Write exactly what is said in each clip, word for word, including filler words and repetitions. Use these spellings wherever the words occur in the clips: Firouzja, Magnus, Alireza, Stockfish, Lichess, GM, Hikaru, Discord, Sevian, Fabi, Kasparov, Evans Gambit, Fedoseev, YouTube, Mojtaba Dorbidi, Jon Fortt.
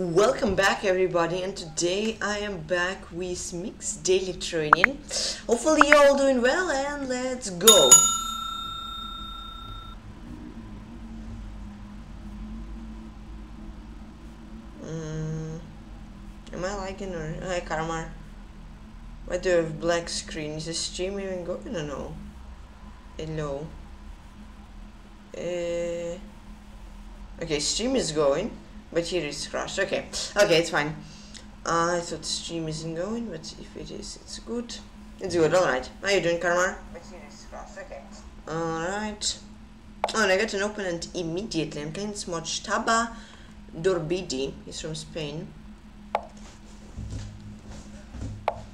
Welcome back everybody, and today I am back with Mick's Daily Training. Hopefully you're all doing well, and let's go! Mm, am I lagging or... Hi Karma. Why do I have a black screen? Is the stream even going? I don't know. Hello. Uh, okay, stream is going, but here it's crashed. Okay, okay, it's fine. Uh, I thought stream isn't going, but if it is, it's good. It's good. All right. How you doing, Karma? But here it's crashed. Okay. All right. Oh, and I got an opponent immediately. I'm playing Mojtaba Dorbidi. He's from Spain.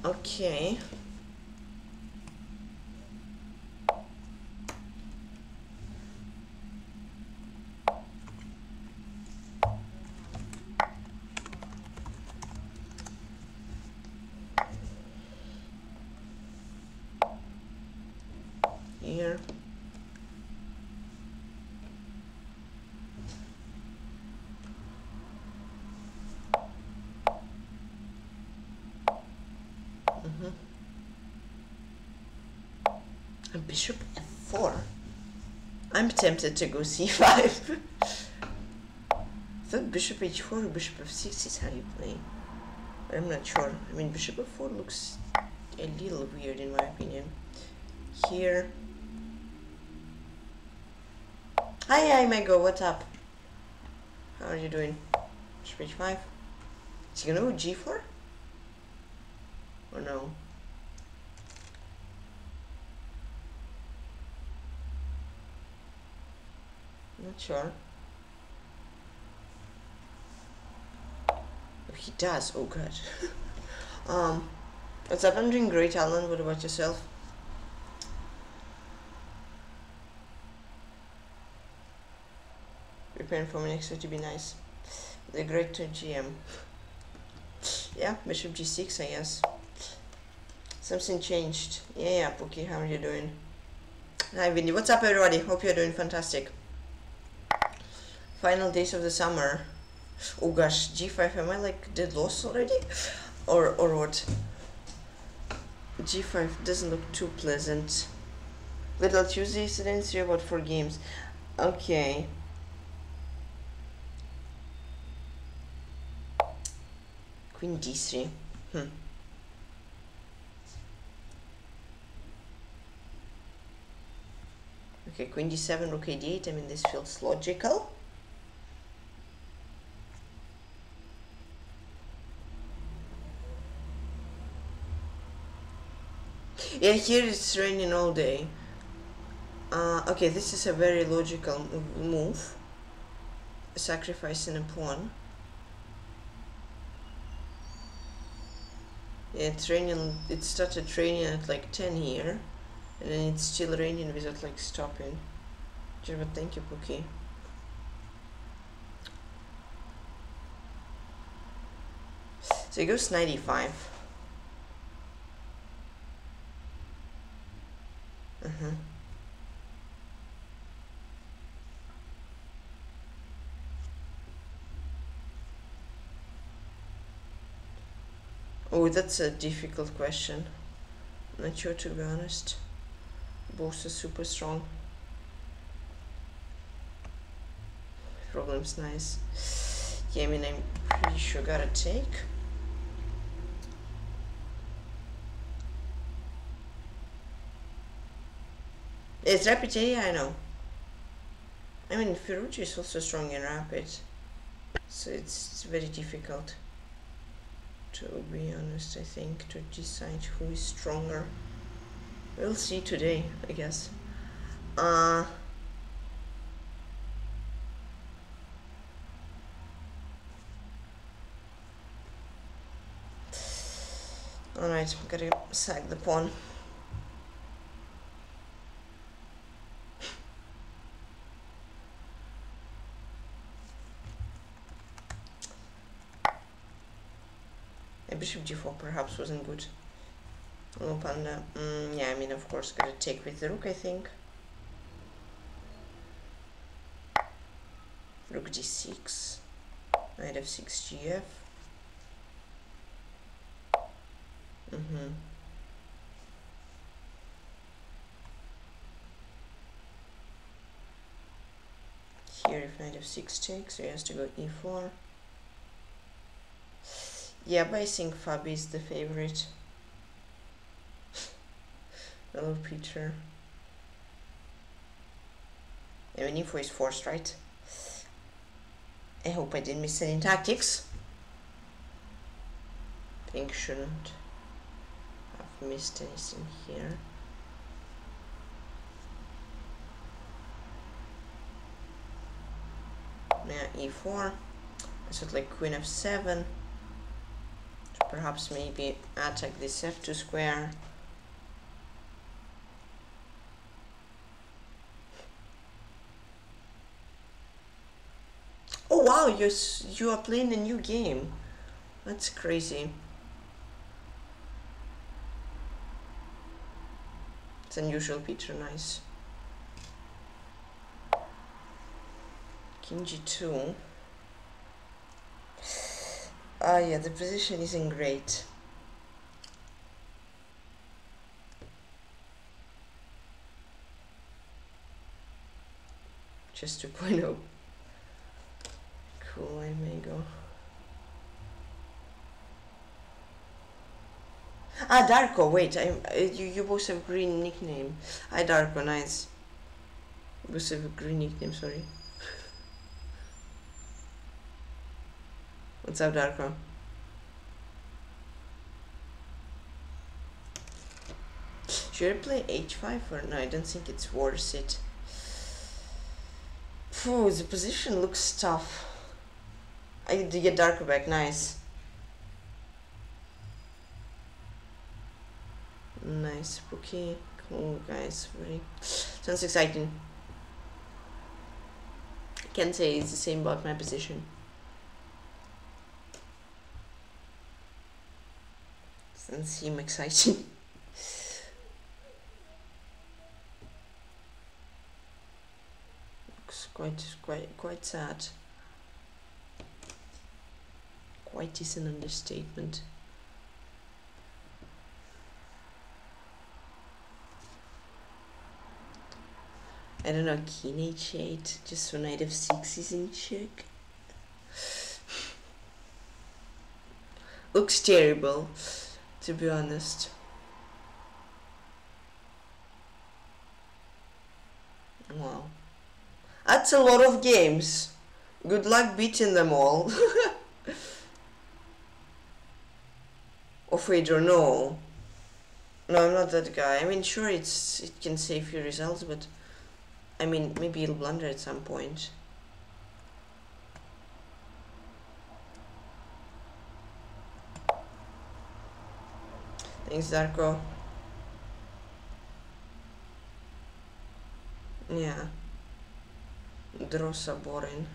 Okay. Here. Mm-hmm. A bishop f four. I'm tempted to go c five. I thought bishop h four or bishop f six is how you play. But I'm not sure. I mean, bishop f four looks a little weird in my opinion. Here. Hi, hi, Mego, what's up? How are you doing? Bishop h five. Is he gonna go g four? Or no? Not sure. Oh, he does, oh god. um, what's up? I'm doing great, Alan. What about yourself? Preparing for my next to be nice. The great to G M. Yeah, bishop g six, I guess. Something changed. Yeah, yeah, Pookie, how are you doing? Hi, Vinny. What's up, everybody? Hope you're doing fantastic. Final days of the summer. Oh gosh, g five. Am I like dead lost already? Or or what? g five doesn't look too pleasant. Little Tuesday incidents here about four games. Okay. Queen d three. Hmm. Okay, queen d seven, rook a d eight. I mean, this feels logical. Yeah, here it's raining all day. Uh, okay, this is a very logical move. Sacrificing a pawn. Yeah, it's raining. It started raining at like ten here, and then it's still raining without like stopping. But thank you, Pookie. So it goes ninety-five. Uh huh. Oh, that's a difficult question. I'm not sure, to be honest. Both are super strong. Problem's nice. Yeah, I mean, I'm pretty sure gotta take. It's rapid, yeah, I know. I mean, Firouzja is also strong in rapid, so it's, it's very difficult. To be honest, I think, to decide who is stronger. We'll see today, I guess. Uh, Alright, I'm gonna sack the pawn. Bishop g four perhaps wasn't good. No panda. Mm, yeah, I mean, of course, gotta take with the rook, I think. Rook g six. Knight f six, g f. Mm-hmm. Here if knight f six takes, so he has to go e four. Yeah, but I think Fabi is the favorite. Hello, Peter. I mean, e four is forced, right? I hope I didn't miss any tactics. I think shouldn't have missed anything here. Yeah, e four. I should like queen f seven. Perhaps maybe attack this f two square. Oh wow, you you are playing a new game. That's crazy. It's unusual, Peter. Nice. King g two. Ah, yeah, the position isn't great. Just two point oh. Cool, I may go. Ah, Darko, wait, I, you, you both have green nickname. Hi, Darko, nice. You both have a green nickname, sorry. What's up, Darko? Should I play h five or no? I don't think it's worth it. Phew, the position looks tough. I did get Darko back, nice. Nice, Pookie. Cool, guys. Very... Sounds exciting. I can't say it's the same about my position. Doesn't seem exciting. Looks quite, quite, quite sad. Quite is an understatement. I don't know. King h eight, just so knight f six is in check. Looks terrible. To be honest, wow, that's a lot of games. Good luck beating them all. Oh, Fedor, no, no, I'm not that guy. I mean, sure, it's it can save you results, but I mean, maybe you'll blunder at some point. Thanks, Darko. Yeah. Draws are boring.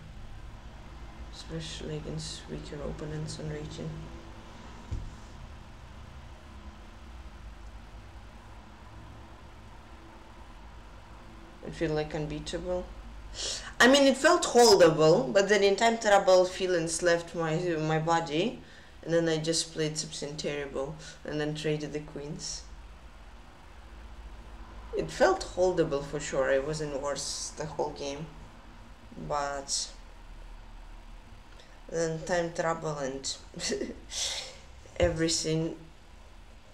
Especially against weaker opponents on region. I feel like unbeatable. I mean, it felt holdable, but then in time trouble feelings left my my body. And then I just played something terrible and then traded the queens. It felt holdable for sure, it wasn't worse the whole game. But then time trouble and everything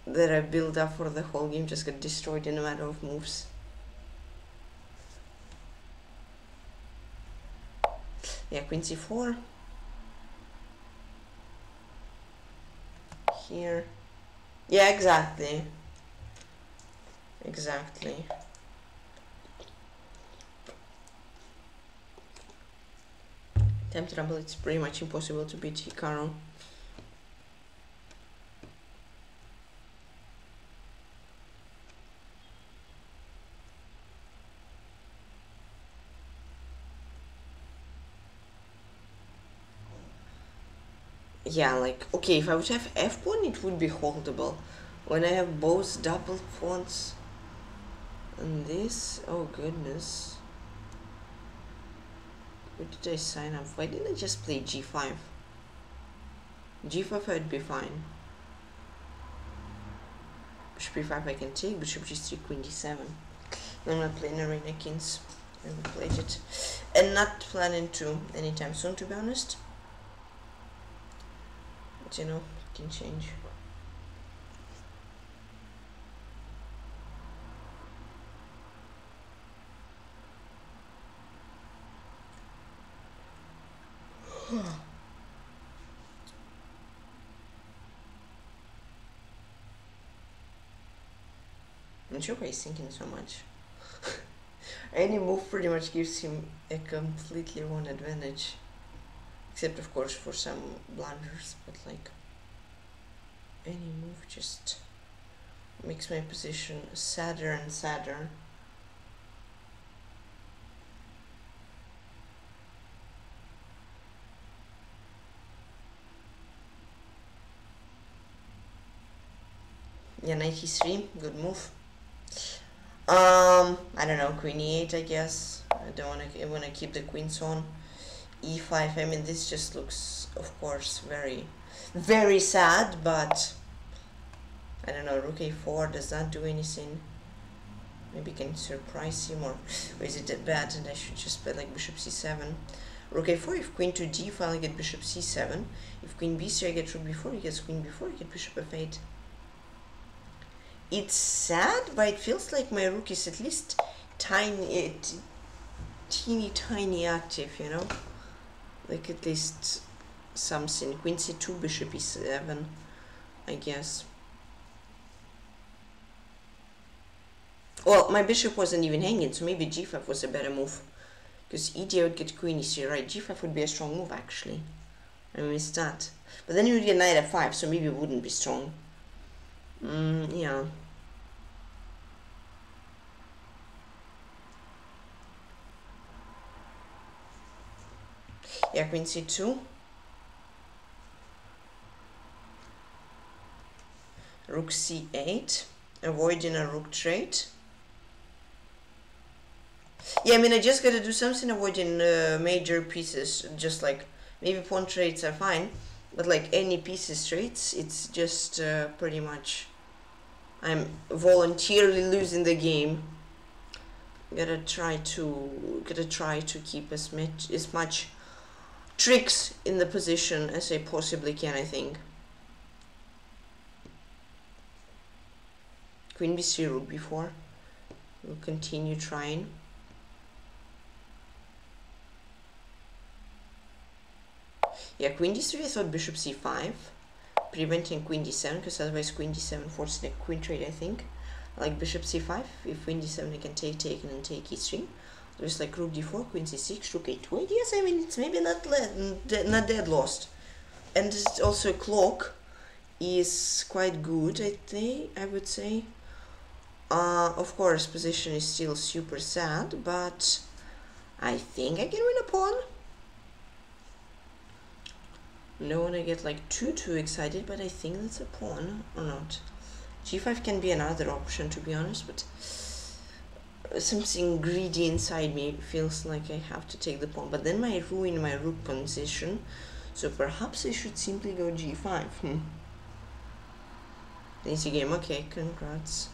that I built up for the whole game just got destroyed in a matter of moves. Yeah, queen c four. Here. Yeah, exactly. Exactly. Time trouble, it's pretty much impossible to beat Hikaru. Yeah, like, okay, if I would have f-pawn, it would be holdable. When I have both double pawns and this, oh goodness. What did I sign up for? Why didn't I just play g five? G five I'd be fine. H P five I can take, bishop G three, queen D seven. I'm not playing arena kings. I haven't played it. And not planning to anytime soon, to be honest. But you know, it can change. I'm sure why he's thinking so much. Any move pretty much gives him a completely wrong advantage. Except of course for some blunders, but like any move just makes my position sadder and sadder. Yeah, ninety-three, good move. Um, I don't know, queen e eight, I guess. I don't want to. I want to keep the queens on. e five. I mean, this just looks, of course, very, very sad. But I don't know. Rook a four, does that do anything? Maybe can surprise him, or, or is it that bad? And I should just play like bishop c seven. Rook a four. If queen to d five, I get bishop c seven. If queen b three, I get rook b four. He gets queen b four. I get bishop f eight. It's sad, but it feels like my rook is at least tiny, teeny tiny active, you know? Like at least something. Queen c two, bishop e seven, I guess. Well, my bishop wasn't even hanging, so maybe g five was a better move. Because e d I would get queen e three, right? g five would be a strong move, actually. I missed that. But then you would get knight f five, so maybe it wouldn't be strong. Mm, yeah. Yeah, queen c two. Rook c eight. Avoiding a rook trait. Yeah, I mean, I just gotta do something avoiding uh, major pieces. Just like, maybe pawn traits are fine. But like any pieces traits, it's just uh, pretty much I'm voluntarily losing the game. Gotta try to gotta try to keep as much as much tricks in the position as I possibly can, I think. Queen b three, rook b four. We'll continue trying. Yeah, queen d three, I thought bishop c five, preventing queen d seven, because otherwise queen d seven forces the queen trade, I think. Like bishop c five, if queen d seven, I can take, take, and then take e three. There's like rook d four, queen c six, rook a two. I guess, I mean, it's maybe not, not dead lost. And also clock is quite good, I think, I would say. Uh, of course, position is still super sad, but I think I can win a pawn. No one I get like too too excited, but I think that's a pawn or not. G five can be another option, to be honest, but something greedy inside me feels like I have to take the pawn. But then I ruin my rook position, so perhaps I should simply go G five. Hmm. Easy game, okay, congrats.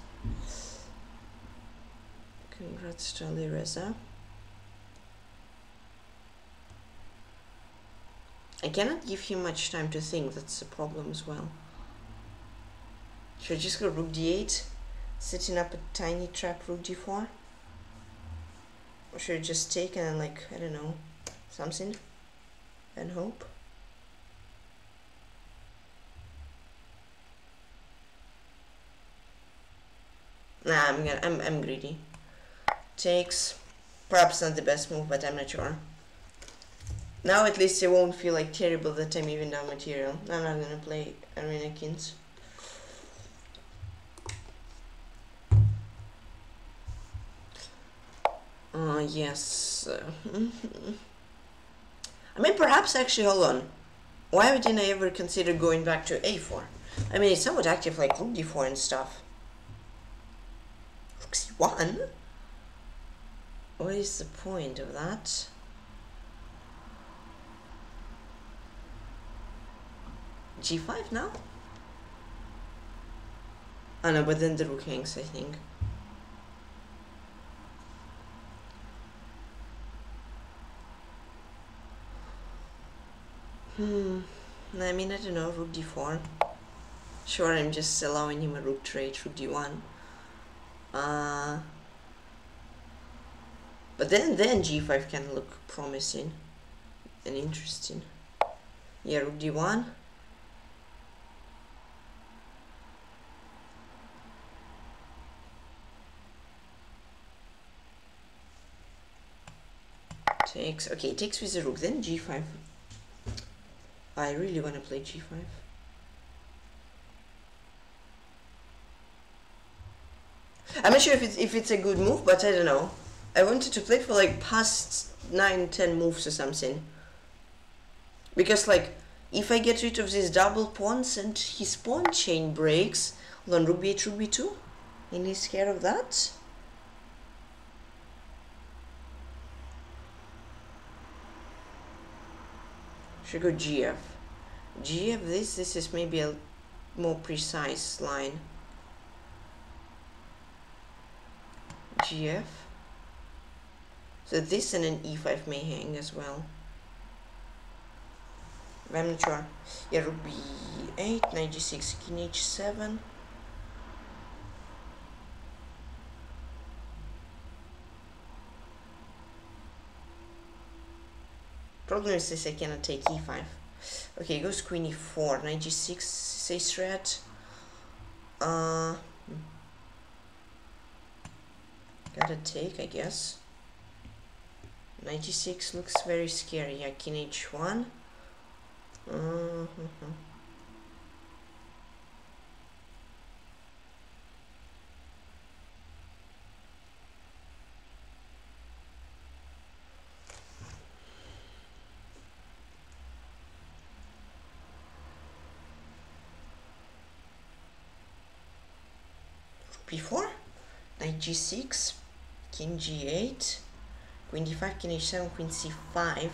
Congrats to Alireza. I cannot give him much time to think, that's the problem as well. Should I just go rook d eight, setting up a tiny trap rook d four? Or should I just take and like, I don't know, something and hope? Nah, I'm gonna, I'm I'm greedy. Takes, perhaps not the best move, but I'm not sure. Now at least it won't feel like terrible that I'm even down material. I'm not gonna play Arena Kings. Oh, uh, yes. I mean, perhaps actually, hold on. Why didn't I ever consider going back to a four? I mean, it's somewhat active like rook d four and stuff. Rook c one? What is the point of that? G five now? I know, but then the rook hangs, I think. Hmm. I mean, I don't know, rook d four. Sure, I'm just allowing him a rook trade, rook d one. Uh, but then, then g five can look promising and interesting. Yeah, rook d one. Takes, okay, takes with the rook, then g five. I really want to play g five. I'm not sure if it's, if it's a good move, but I don't know. I wanted to play for like past nine, ten moves or something. Because like, if I get rid of these double pawns and his pawn chain breaks, hold on, rook b eight, rook b two? And he's scared of that? Should go G F. G F this, this is maybe a more precise line. G F. So this and an E five may hang as well. I'm not sure. Yeah, rook B eight, ninety-six, king H seven. Problem is this, I cannot take e five. Okay, goes queen e four, ninety-six, say threat. Uh, gotta take, I guess. ninety-six looks very scary. Yeah, king h one. Uh-huh. b four, knight g six, king g eight, queen d five, king h seven, queen c five.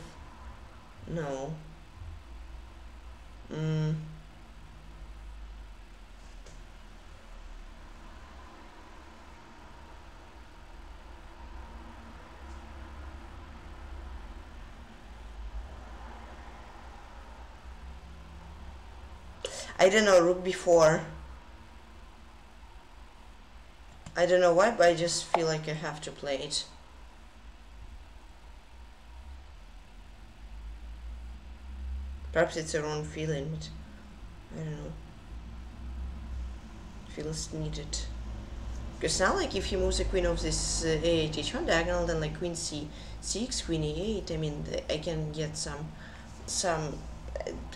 No. Mm. I don't know, rook b four. I don't know why, but I just feel like I have to play it. Perhaps it's a wrong feeling, but I don't know. Feels needed. Because now, like, if he moves the queen of this uh, a eight h one diagonal, then like queen c six, queen e eight, I mean, I can get some some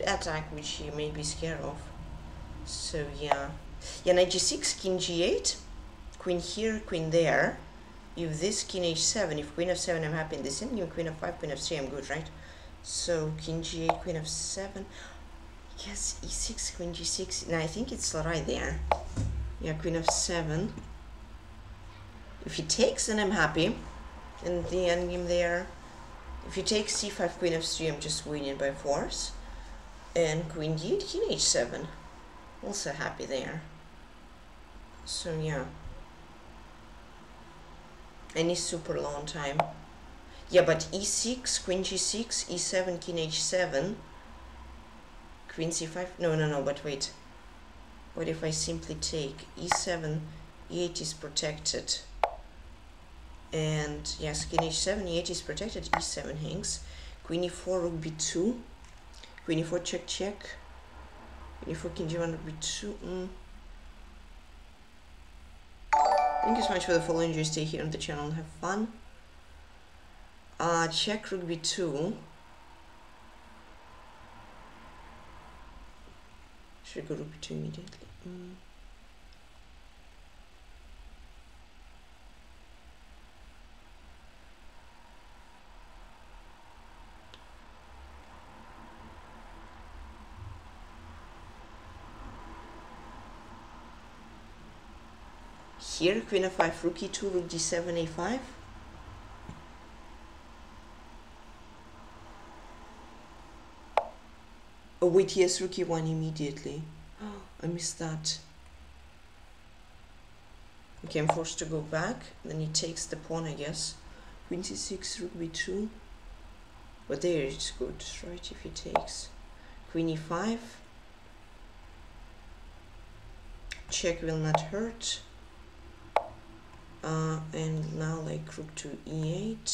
attack which he may be scared of. So yeah, yeah, knight g six, king g eight. Queen here, queen there. If this king h seven, if queen f seven, I'm happy in this endgame. Queen f five, queen f three, I'm good, right? So king g eight, queen f seven. Yes, e six, queen g six. No, I think it's right there. Yeah, queen f seven. If he takes, then I'm happy. And the endgame there. If he takes c five, queen f three, I'm just winning by force. And queen g eight, king h seven. Also happy there. So yeah. Any super long time. Yeah, but e six, queen g six, e seven, king h seven, queen c five. No, no, no, but wait. What if I simply take e seven, e eight is protected. And yes, king h seven, e eight is protected, e seven hangs. Queen e four, rook b two. Queen e four, check, check. Queen e four, king g one, rook b two. Mm. Thank you so much for the follow. Enjoy, stay here on the channel and have fun. Uh, check rook b two. Should I go rook b two immediately? Mm. Here, queen f five, rook e two, rook d seven, a five. Oh wait, yes, rookie one immediately. Oh, I missed that. Okay, I'm forced to go back. Then he takes the pawn, I guess. twenty-six, rook b two. But there it's good, right, if he takes. Queen e five. Check will not hurt. Uh, and now like rook to e eight.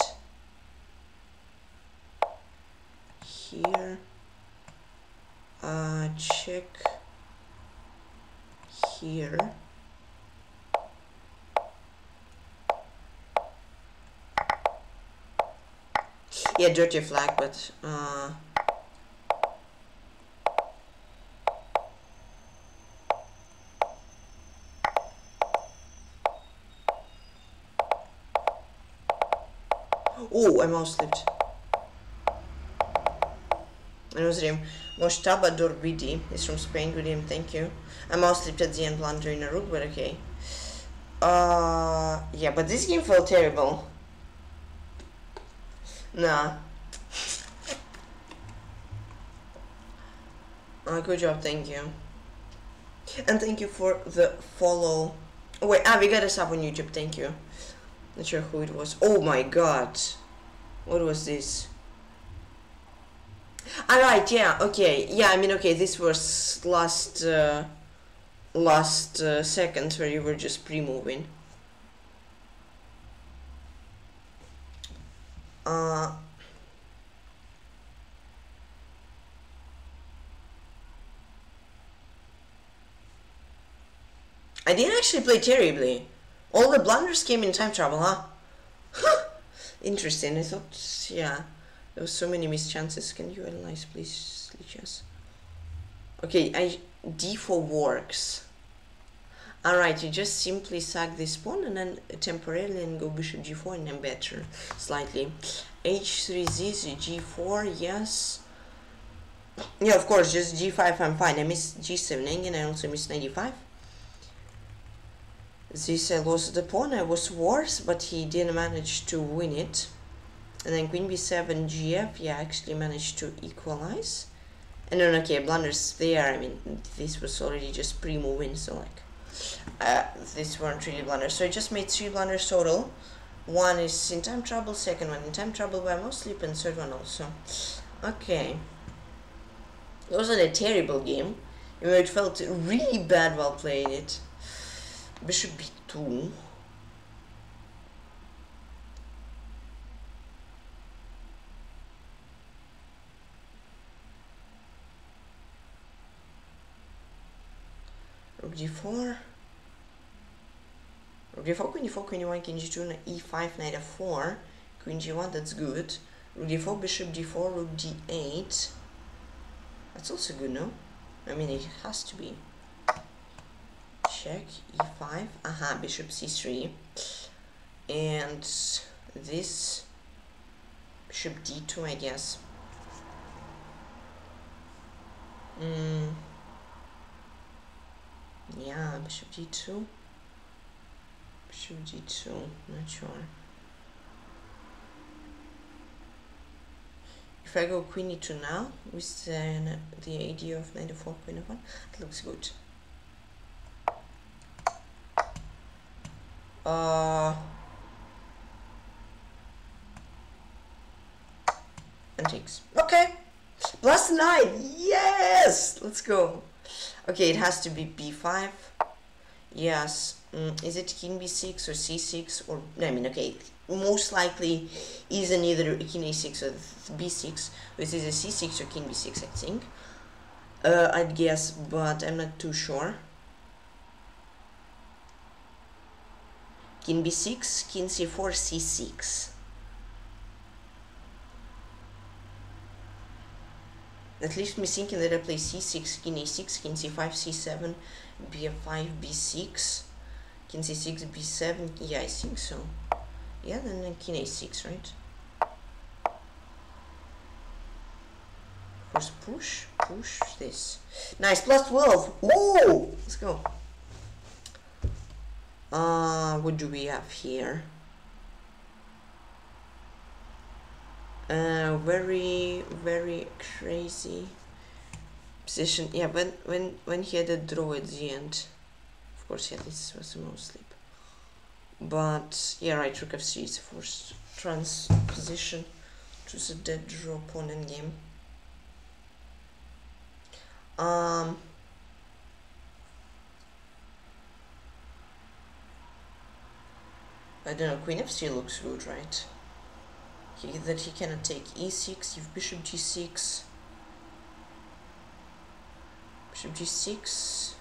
Here. Uh, check. Here. Yeah, dirty flag, but uh, oh, I mouse slipped. I know his name. Mojtaba Dorbidi is from Spain. Good name, thank you. I mouse slipped at the end, blundering a rook, but okay. Uh, yeah, but this game felt terrible. Nah. Uh, good job, thank you. And thank you for the follow. Oh, wait, ah, we got a sub on YouTube, thank you. Not sure who it was. Oh my god. What was this? Alright, yeah, okay. Yeah, I mean, okay, this was last, uh, last uh, second where you were just pre-moving. Uh, I didn't actually play terribly. All the blunders came in time trouble, huh? Interesting, I thought, yeah. There were so many missed chances. Can you analyze, please, Lichess? Okay, I, d four works. Alright, you just simply sack this pawn and then temporarily and go bishop g four and then better, slightly. h three, this, g four, yes. Yeah, of course, just g five, I'm fine. I missed g seven and I also missed ninety-five. This, I lost the pawn, I was worse, but he didn't manage to win it. And then queen b seven, g f, yeah, I actually managed to equalize. And then, okay, blunders there, I mean, this was already just pre-moving, so like... Uh, these weren't really blunders, so I just made three blunders total. One is in time trouble, second one in time trouble by mouse sleep, and third one also. Okay, it wasn't a terrible game, it felt really bad while playing it. Bishop b two. Rook d four. Rook d four, queen d four, queen e one, king g two, e five, knight f four, queen g one, that's good. Rook d four, bishop d four, rook d eight. That's also good, no? I mean, it has to be. Check, e five, aha, bishop c three. And this, bishop d two, I guess. Mm. Yeah, bishop d two. Bishop d two, not sure. If I go queen e two now, with uh, the idea of ninety-four, queen e one, it looks good. Uh, antiques. Okay! Plus nine! Yes! Let's go! Okay, it has to be b five. Yes. Mm, is it king b six or c six or... No, I mean, okay, most likely isn't either king a six or b six. This is a c six or king b six, I think. Uh, I'd guess, but I'm not too sure. King b six, king c four, c six. That leaves me thinking that I play c six, king a six, king c five, c seven, b five, b six, king c six, b seven, yeah, I think so. Yeah, then king a six, right? First push, push this. Nice, plus twelve! Woo! Let's go. Uh, what do we have here? Uh, very, very crazy position. Yeah, when when when he had a draw at the end, of course. Yeah, this was a move slip. But yeah, right rook f three is the first transposition to the dead draw pawn in game. Um. I don't know. Queen f three looks good, right? He, that he cannot take e six. If bishop g six. Bishop g six.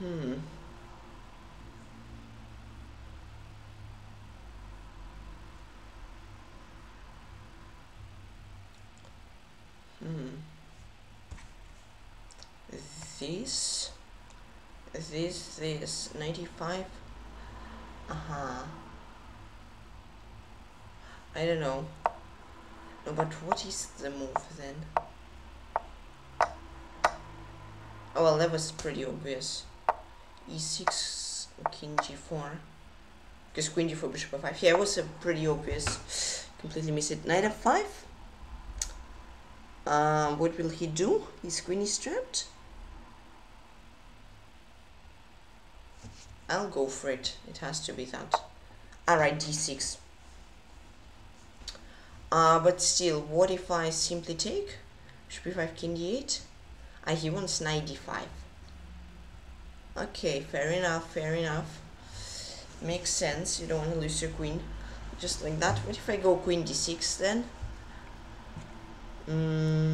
Hmm. Hmm. This, this, this ninety-five. Uh-huh. I don't know. No, but what is the move then? Oh, well, that was pretty obvious. e six, king g four, because queen g four, bishop f five. Yeah, it was a pretty obvious. Completely missed it. Knight f five. Um, what will he do? His queen is trapped. I'll go for it. It has to be that. Alright, d six. Uh, but still, what if I simply take? Bishop b five, king d eight. Ah, he wants knight d five. Okay, fair enough, fair enough. Makes sense, you don't want to lose your queen. Just like that. What if I go queen d six then? Mm,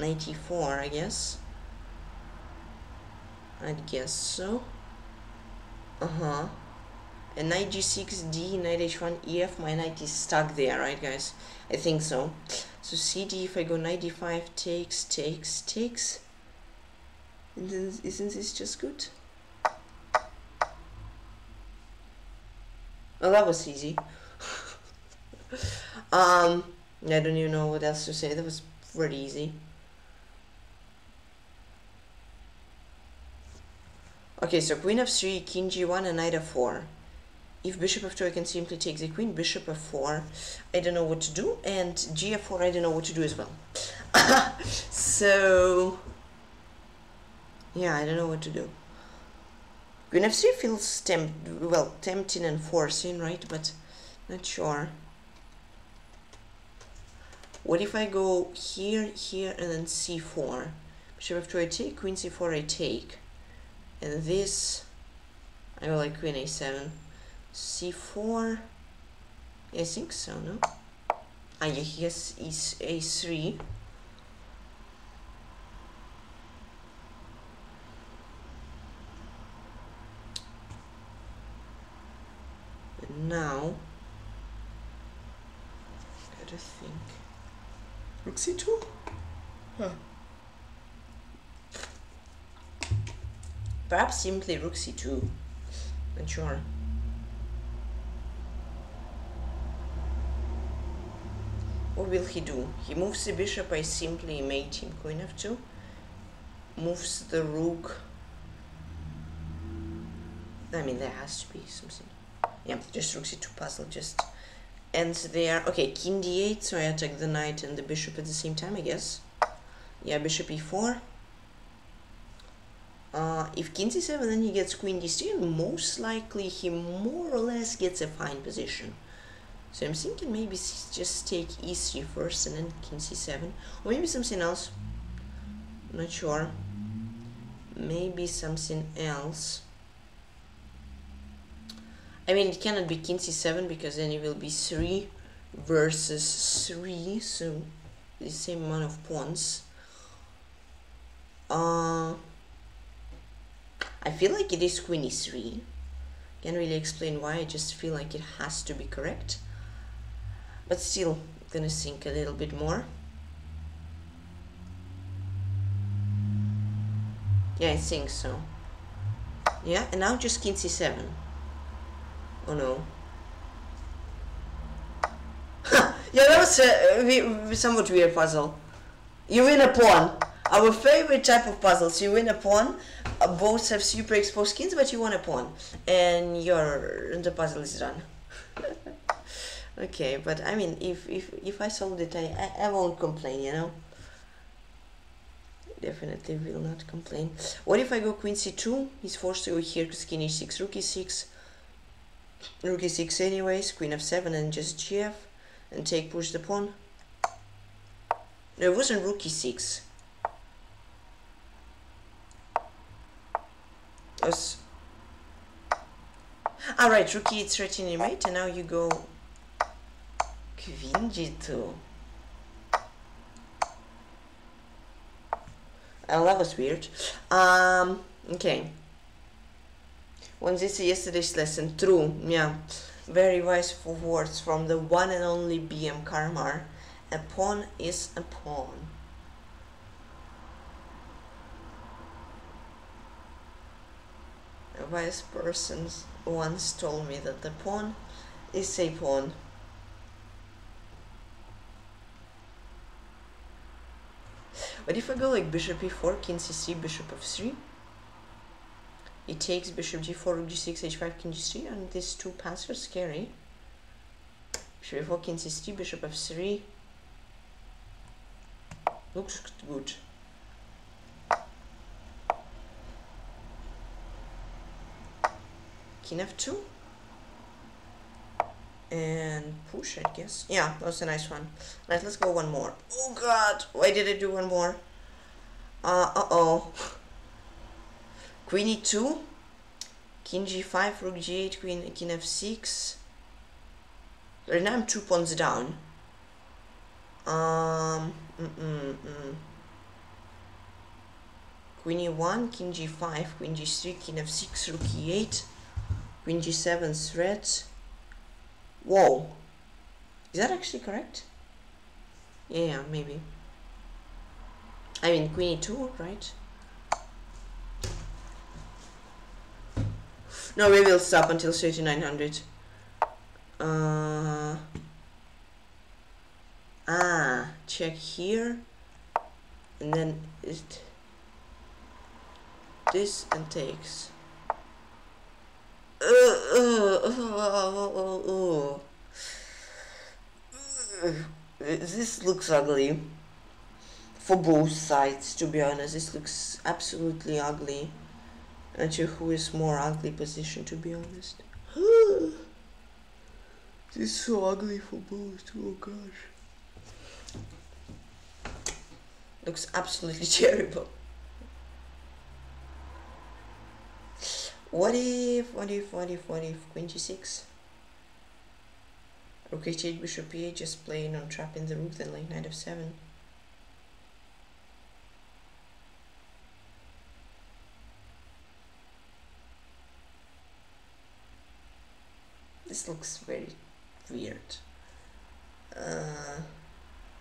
knight e four, I guess. I guess so. Uh-huh. And knight g six, d, knight h one, ef, my knight is stuck there, right guys? I think so. So cd, if I go knight d five, takes, takes, takes. And then isn't this just good? Well, that was easy. um, I don't even know what else to say. That was pretty easy. Okay, so queen f three, king g one, and knight f four. If bishop f two, I can simply take the queen. Bishop f four, I don't know what to do, and g f four, I don't know what to do as well. So yeah, I don't know what to do. Queen f three feels tempt well tempting and forcing, right? But not sure. What if I go here, here, and then c four? Bishop f two I take, queen c four I take, and this I will like queen a seven, c four. I think so, no? Ah, yeah, yes, is a three. Now, gotta think. Rook c two? Huh. Perhaps simply rook c two. Not sure. What will he do? He moves the bishop, I simply mate him. Queen f two. Moves the rook. I mean, there has to be something. Yeah, just rook c two puzzle just ends there. Okay, king d eight, so I attack the knight and the bishop at the same time, I guess. Yeah, bishop e four. Uh, if king c seven, then he gets queen d three, and most likely he more or less gets a fine position. So I'm thinking maybe just take e three first and then king c seven. Or maybe something else. Not sure. Maybe something else. I mean, it cannot be king c seven, because then it will be three versus three, so the same amount of pawns. Uh, I feel like it is queen e three. Can't really explain why, I just feel like it has to be correct. But still, gonna think a little bit more. Yeah, I think so. Yeah, and now just king c seven. Oh no. Yeah, that was a we, somewhat weird puzzle. You win a pawn. Our favorite type of puzzles. You win a pawn. Both have super exposed skins, but you won a pawn, and your the puzzle is done. Okay, but I mean, if if if I solved it, I I won't complain. You know. Definitely will not complain. What if I go queen c two? He's forced to go here because king h six, rook e six. Rook e six anyways, queen f seven and just g f. And take push the pawn. No, it wasn't rook e six. Alright, ah, right, rook e three inmate, and now you go queen g two. Oh, that was weird. Um, okay. Once this is yesterday's lesson, true, yeah. Very wise words from the one and only B M Karmar. A pawn is a pawn. A wise person once told me that the pawn is a pawn. But if I go like bishop e four, king c three, bishop f three, it takes bishop g four, rook g six, h five, king g three, and these two paths are scary. Bishop e four, king c three, bishop f three. Looks good. King f two. And push, I guess. Yeah, that was a nice one. Right, let's go one more. Oh god, why did I do one more? Uh, uh oh. Queen e two, king g five, rook g eight, queen, king f six. Right now I'm two pawns down. Um, mm -mm -mm. Queen e one, king g five, queen g three, king f six, rook e eight, queen g seven threat. Whoa, is that actually correct? Yeah, maybe. I mean, queen e two, right? No, we will stop until thirty-nine hundred. Uh, ah, check here. And then it... This and takes. Uh, uh, uh, uh, uh, uh. This looks ugly. For both sides, to be honest. This looks absolutely ugly. And to who is more ugly position, to be honest. This is so ugly for both. Oh gosh, looks absolutely terrible. What if? What if? What if? What if? Queen g six. Rook h eight, bishop e eight. Just playing on trapping the rook. Then like knight f seven. This looks very weird. Uh,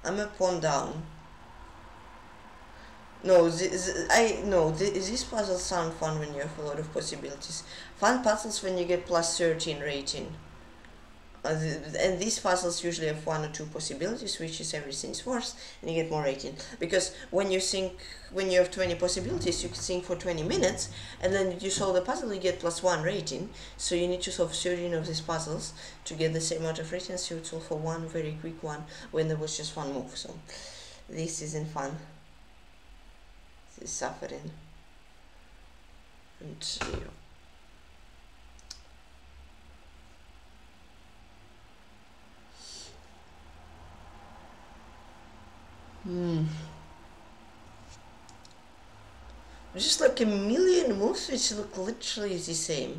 I'm a pawn down. No, this, I no. This, this puzzles sound fun when you have a lot of possibilities. Fun puzzles when you get plus thirteen rating. Uh, th and these puzzles usually have one or two possibilities, which is everything's worse, and you get more rating. Because when you think, when you have twenty possibilities, you can think for twenty minutes, and then you solve the puzzle, you get plus one rating. So you need to solve thirteen of these puzzles to get the same amount of rating. So you solve for one very quick one when there was just one move. So this isn't fun. This is suffering. And you. Yeah. Hmm. Just like a million moves which look literally the same.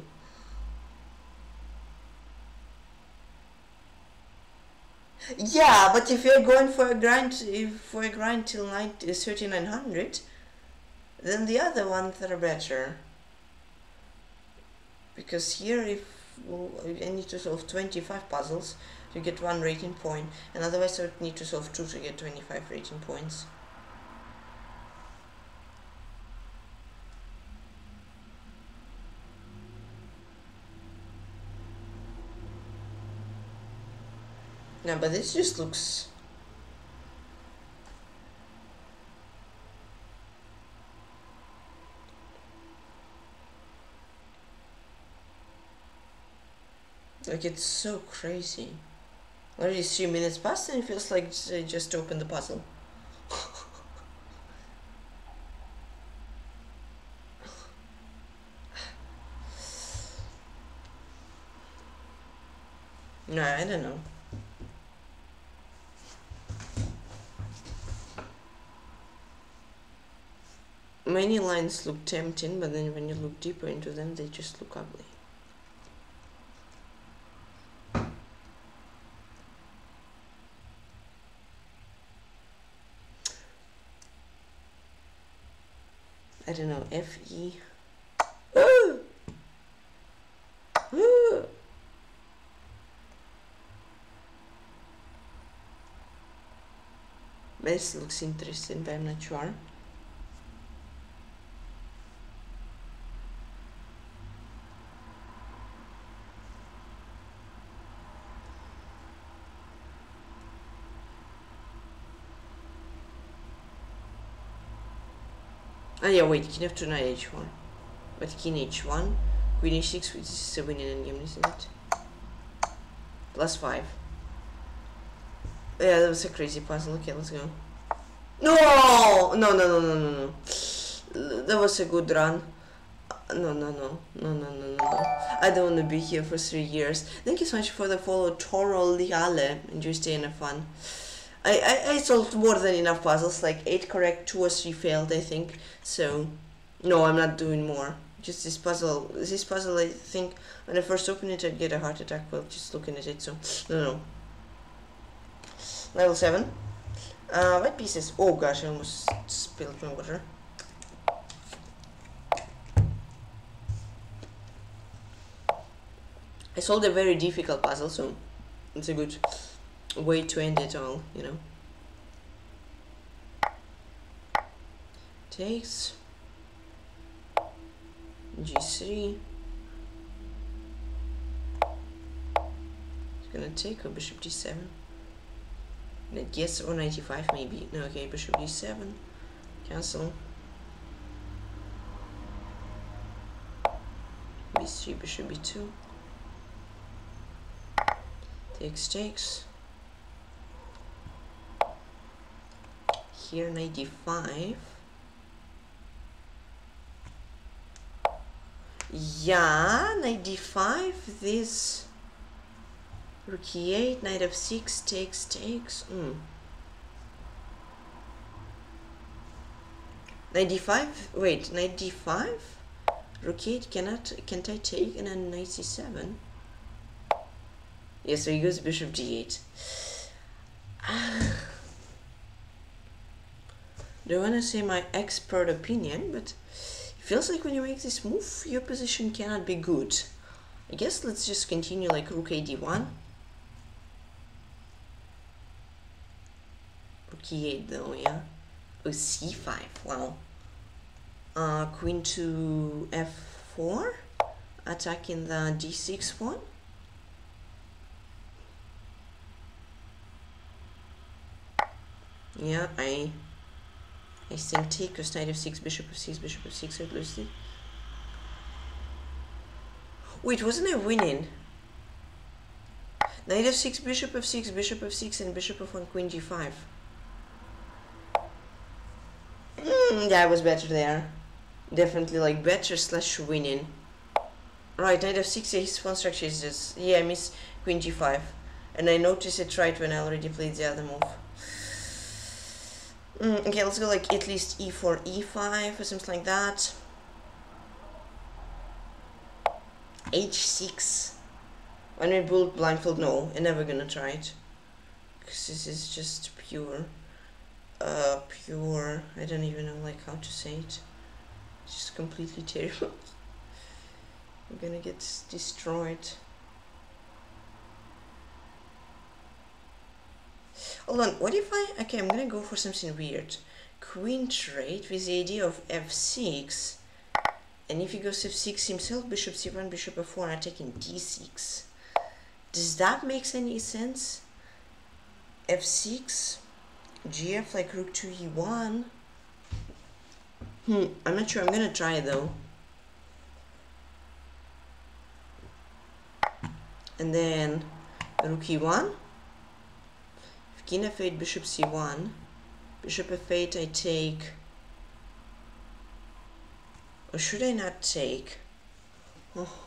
Yeah, but if you're going for a grind, if for a grind till thirty-nine hundred, then the other ones are better. Because here, if I need to solve twenty-five puzzles to get one rating point, and otherwise I would need to solve two to get twenty-five rating points. No, but this just looks... like it's so crazy. Already three minutes past and it feels like they just opened the puzzle. Nah, I don't know. Many lines look tempting, but then when you look deeper into them, they just look ugly. I don't know, F E. Ooh! Ooh! This looks interesting, but I'm not sure. Ah, yeah, wait, king f two, knight h one. But king h one, queen h six, which is a winning endgame, isn't it? Plus five. Yeah, that was a crazy puzzle. Okay, let's go. No! No, no, no, no, no, no. That was a good run. No, no, no. No, no, no, no, no. I don't want to be here for three years. Thank you so much for the follow, Toro Liale. Enjoy staying and fun. I, I, I solved more than enough puzzles, like eight correct, two or three failed, I think. So, no, I'm not doing more. Just this puzzle, this puzzle, I think, when I first opened it, I'd get a heart attack while just looking at it, so, no, no. Level seven. Uh, white pieces. Oh gosh, I almost spilled my water. I solved a very difficult puzzle, so it's a good way to end it all, you know. Takes G three. It's gonna take a bishop D seven. Yes, or ninety-five maybe. No, okay, bishop D seven. Cancel. B three, bishop B two. Takes, takes. Here ninety-five. Yeah, ninety-five. This rook e eight, knight f six, takes, takes. Mm. ninety-five. Wait, ninety-five. Rook e eight cannot. Can't I take? And then knight c seven. Yes, so he goes bishop d eight. Don't want to say my expert opinion, but it feels like when you make this move, your position cannot be good. I guess let's just continue like rook a d one. Rook e eight though, yeah. Oh, c five, wow. Uh, queen to f four, attacking the d six one. Yeah, I... I think take because knight f six, bishop f six, bishop f six, I've lost it. Wait, wasn't I winning? Knight f six, bishop f six, bishop f six, and bishop f one, queen g five. Mm, yeah, I was better there. Definitely like better slash winning. Right, knight f six, yeah, his pawn structure is just... Yeah, I miss queen g five. And I noticed it right when I already played the other move. Mm, okay, let's go like at least e four, e five, or something like that. h six. When we build blindfold, no, I'm never gonna try it. Because this is just pure. Uh, pure. I don't even know like how to say it. It's just completely terrible. I'm gonna get destroyed. Hold on, what if I... Okay, I'm gonna go for something weird. Queen trade with the idea of f six. And if he goes f six himself, bishop c one, bishop f four, attacking d six. Does that make any sense? f six, gf like rook to e one. Hmm, I'm not sure. I'm gonna try though. And then rook e one, king f eight, bishop c one, bishop f eight. I take, or should I not take? Oh.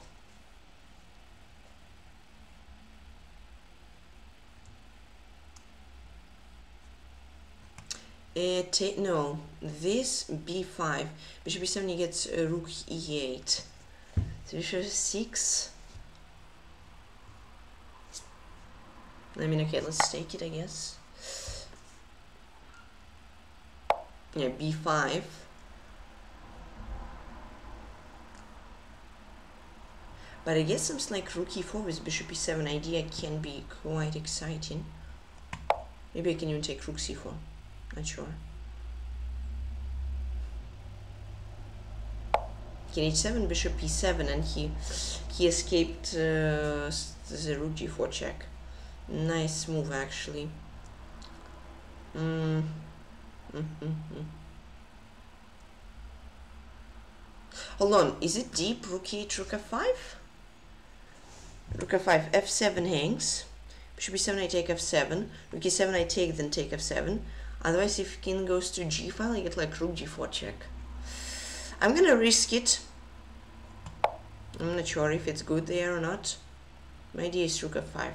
Uh, take no, this b five, bishop b seven, he gets uh, rook e eight, so bishop six. I mean, okay, let's take it, I guess. Yeah, b five. But I guess something like rook e four with bishop e seven idea can be quite exciting. Maybe I can even take rook c four. Not sure. King h seven, bishop e seven, and he he escaped uh, the rook g four check. Nice move, actually. Mm. Mm-hmm-hmm. Hold on, is it deep? Rook e eight, rook f five? Rook f five, f seven hangs. Bishop b seven, I take f seven. Rook e seven, I take, then take f seven. Otherwise, if king goes to g file, I get like rook g four check. I'm gonna risk it. I'm not sure if it's good there or not. My idea is rook f five.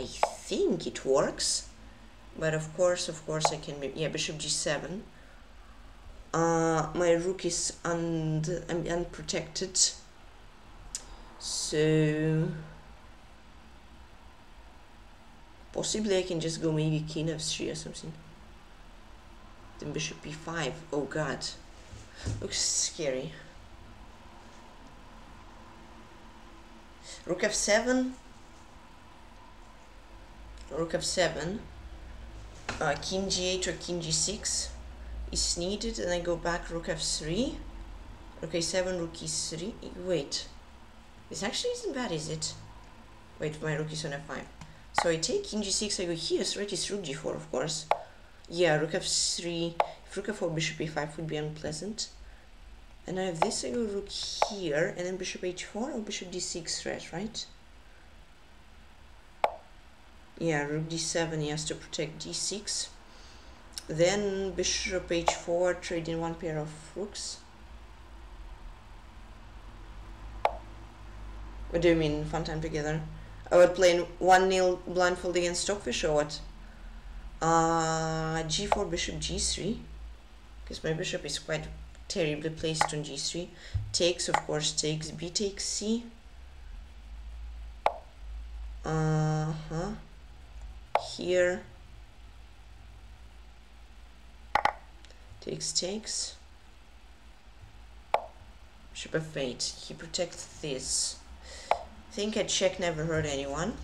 I think it works, but of course, of course, I can be, yeah, bishop g seven. Uh, my rook is un unprotected, so possibly I can just go maybe king f three or something. Then bishop b five. Oh god, looks scary. Rook f seven. Rook f seven, uh, king g eight or king g six is needed, and I go back rook f three, rook a seven, rook e three. Wait, this actually isn't bad, is it? Wait, my rook is on f five. So I take king g six, I go here, straight is rook g four, of course. Yeah, rook f three, if rook f four, bishop e five would be unpleasant. And I have this, I go rook here, and then bishop h four or bishop d six threat, right? Yeah, rook d seven, he has to protect d six. Then bishop h four, trading one pair of rooks. What do you mean, fun time together? I was playing one nil blindfold against Stockfish or what? Uh, g four, bishop g three. Because my bishop is quite terribly placed on g three. Takes, of course, takes. B takes c. Uh-huh. Here, takes, takes, bishop f eight, he protects this. I think I check, never hurt anyone.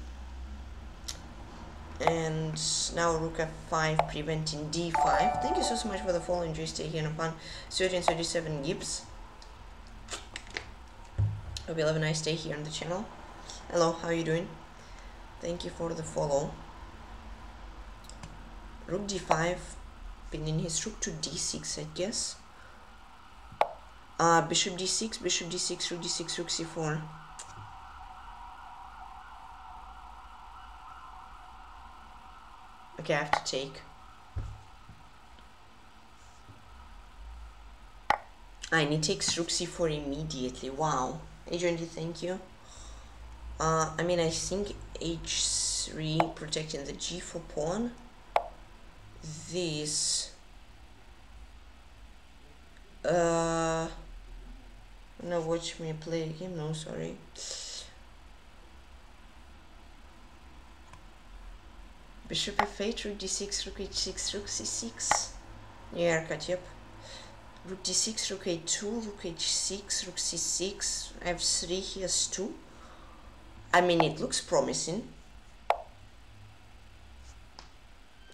And now rook f five, preventing d five. Thank you so, so much for the follow. Enjoy stay here and fun. thirteen thirty-seven Gibbs. Hope you have a nice day here on the channel. Hello, how are you doing? Thank you for the follow. Rook d five, pinning his rook to d six, I guess. Uh, bishop d six, bishop d six, rook d six, rook c four. Okay, I have to take. Ah, and he takes rook c four immediately. Wow. Adrian, thank you. Uh, I mean, I think h three protecting the g four pawn. This uh no, watch me play again. No, sorry, bishop f eight, rook d six, rook h six, rook c six. Yeah, haircut, yep. Rook d six, rook a two, rook h six, rook c six, f three, he has two. I mean, it looks promising.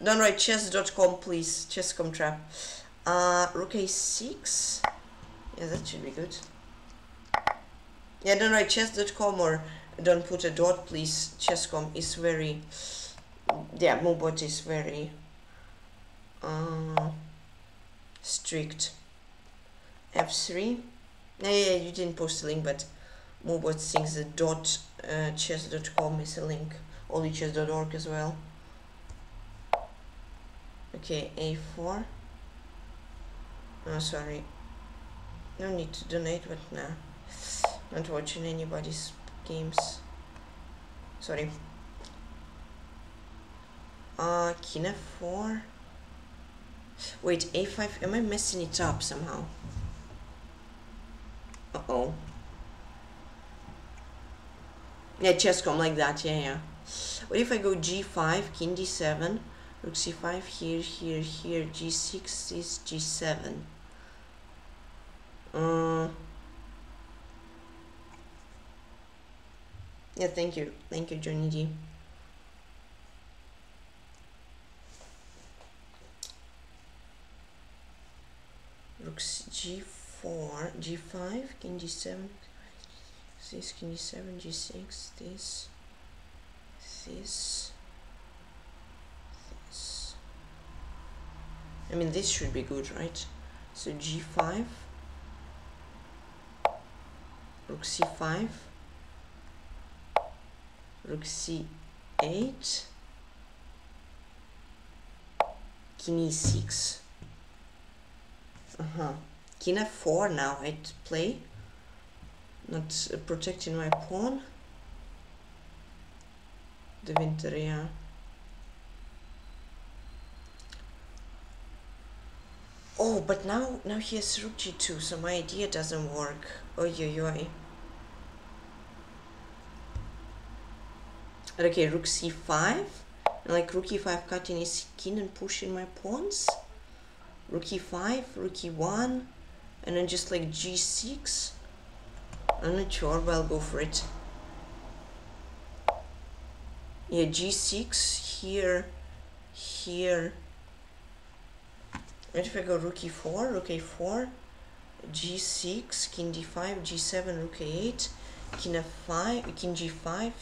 Don't write chess dot com, please. Chess dot com trap. Uh, rook a six. Yeah, that should be good. Yeah, don't write chess dot com or don't put a dot, please. Chess dot com is very yeah, MoBot is very uh, strict. F three. Yeah, yeah, you didn't post a link, but MoBot thinks the dot uh, chess dot com is a link. Only chess dot org as well. Okay, A four. Oh, sorry. No need to donate, but nah. Not watching anybody's games. Sorry. Uh, King F four. Wait, A five. Am I messing it up somehow? Uh oh. Yeah, chesscom like that. Yeah, yeah. What if I go G five, King D seven, Rook C five, here, here, here, G six is G seven. Uh, yeah, thank you, thank you, Johnny D. Rook G four, G five, King D seven, this King D seven, G six, this, this, this. I mean, this should be good, right? So G five. Rook C five, Rook C eight, King E six. Uh-huh. King F four now at play, not uh, protecting my pawn. The winter, yeah. Oh, but now, now he has Rook G two, so my idea doesn't work. Oh, yo, yo. Okay, Rook C five, and like Rook E five cutting his king and pushing my pawns. Rook E five, Rook E one, and then just like G six. I'm not sure, but I'll go for it. Yeah, G six, here, here. What if I go Rook E four, Rook A four, G six, King D five, G seven, Rook A eight, King F five, King G five,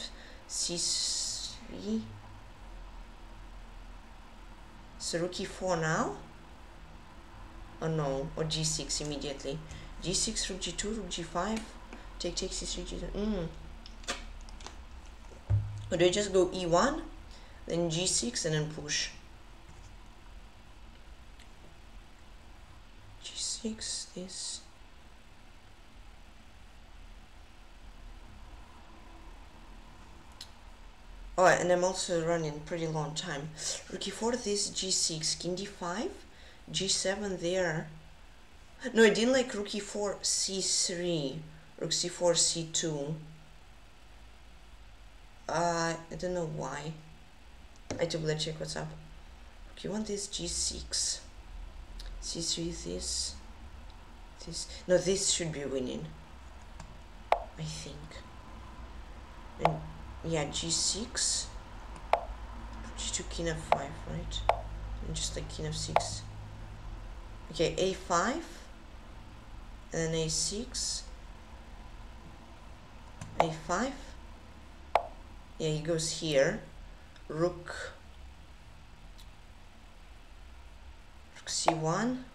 C three. So Rook E four now? Oh no, or G six immediately. G six, Rook G two, Rook G five, take, take, C three, G two. Mm. Or do I just go E one, then G six, and then push? G six, this. Oh, and I'm also running pretty long time. Rook E four, this, G six, King D five, G seven there. No, I didn't like Rook E four, C three, Rook C four, C two. Uh, I don't know why. I do let check what's up. Okay, one this, G six, C three, this, this. No, this should be winning, I think. And yeah, G six, G two, King F five, right? And just like King F six. Okay, A five, and then A six, A five. Yeah, he goes here. Rook. C one,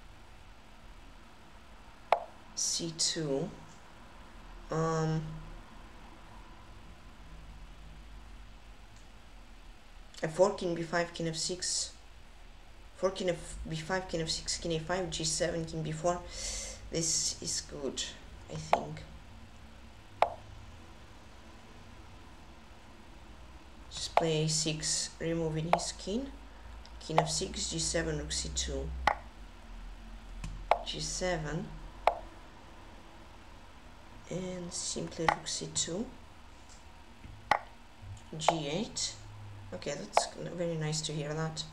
C two, um, F four, King B five, King F six, four, King B five, King F six, King A five, G seven, King B four. This is good, I think. Just play A six, removing his king. King F six, G seven, Rook C two. G seven, and simply Rook C two, G eight. Okay, that's very nice to hear that.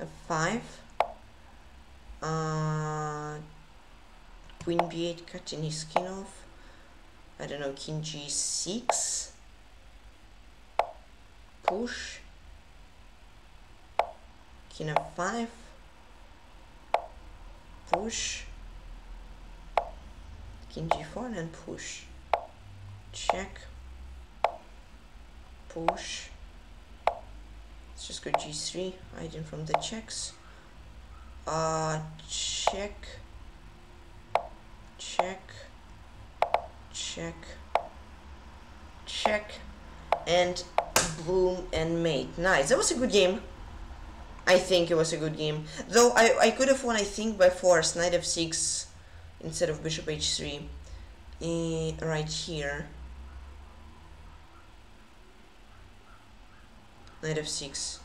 F five, uh, Queen B eight, cutting his king off. I don't know, King G six, push, King F five, push, King G four, and then push, check, push, Let's just go G three, hiding from the checks. Uh, check, check, check, check, and bloom and mate. Nice, that was a good game. I think it was a good game. Though I, I could have won, I think, by force, knight f six instead of bishop h three. Uh, right here. Knight f six.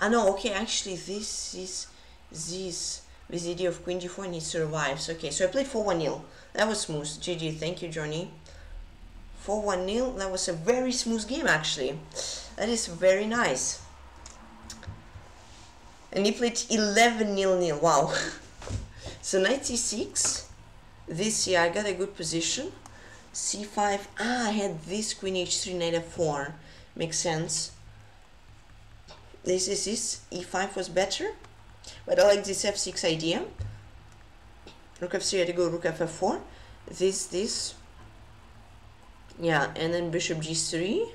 Ah no, okay, actually this is this with the idea of queen g four and he survives. Okay, so I played four one nil. That was smooth. G G, thank you, Johnny. four one nil, that was a very smooth game actually. That is very nice. And he played eleven nil nil. Wow. So knight c six. This here I got a good position. c five. Ah, I had this queen h three, knight f four. Makes sense. This is this. e five was better, but I like this f six idea. Rook f three, I had to go rook f four. This, this. Yeah, and then bishop g three.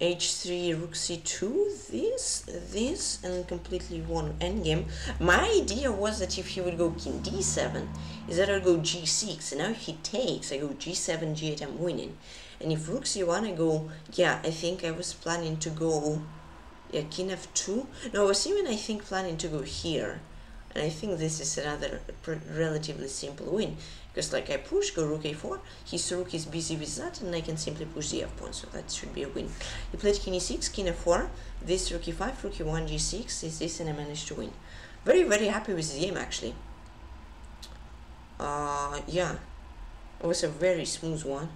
h three, rook c two, this, this, and completely won endgame. My idea was that if he would go king d seven, is that I would go g six, and now if he takes, I go g seven, g eight, I'm winning. And if rook c one, I go, yeah, I think I was planning to go, yeah, king f two. No, I was even, I think, planning to go here. And I think this is another relatively simple win. Because like I push, go rook a four, his rook is busy with that, and I can simply push the f-pawn, so that should be a win. He played king e six, king f four, this rook e five, rook e one, g six, is this, and I managed to win. Very, very happy with the game, actually. Uh, yeah, it was a very smooth one.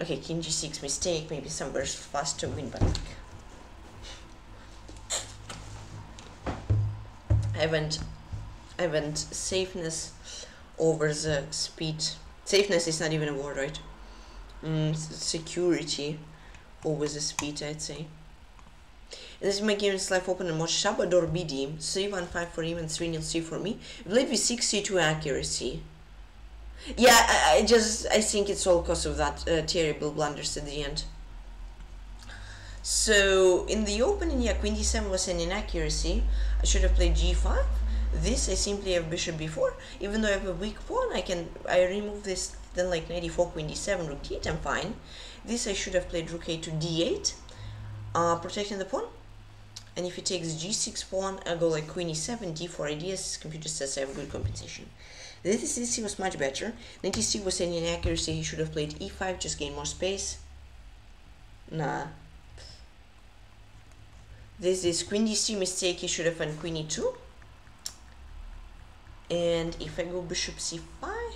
Okay, king g six mistake, maybe somewhere's faster win, but I went, I went safeness over the speed. Safeness is not even a word, right? Mm, security over the speed, I'd say. And this is my game is live open in Mojtaba Dorbidi. three one five for him and three nil three for me. I played with sixty-two accuracy. Yeah, I, I just, I think it's all because of that uh, terrible blunders at the end. So, in the opening, yeah, queen d seven was an inaccuracy. I should have played g five. This, I simply have bishop b four. Even though I have a weak pawn, I can, I remove this, then like knight e four, queen d seven, rook d eight, I'm fine. This, I should have played rook a to d eight, uh, protecting the pawn. And if it takes g six pawn, I go like queen e seven, d four ideas, computer says I have good compensation. This c was much better. Knight e six was an inaccuracy, he should have played e five, just gain more space. Nah. This is queen d three mistake, he should have done queen e two. And if I go bishop c five...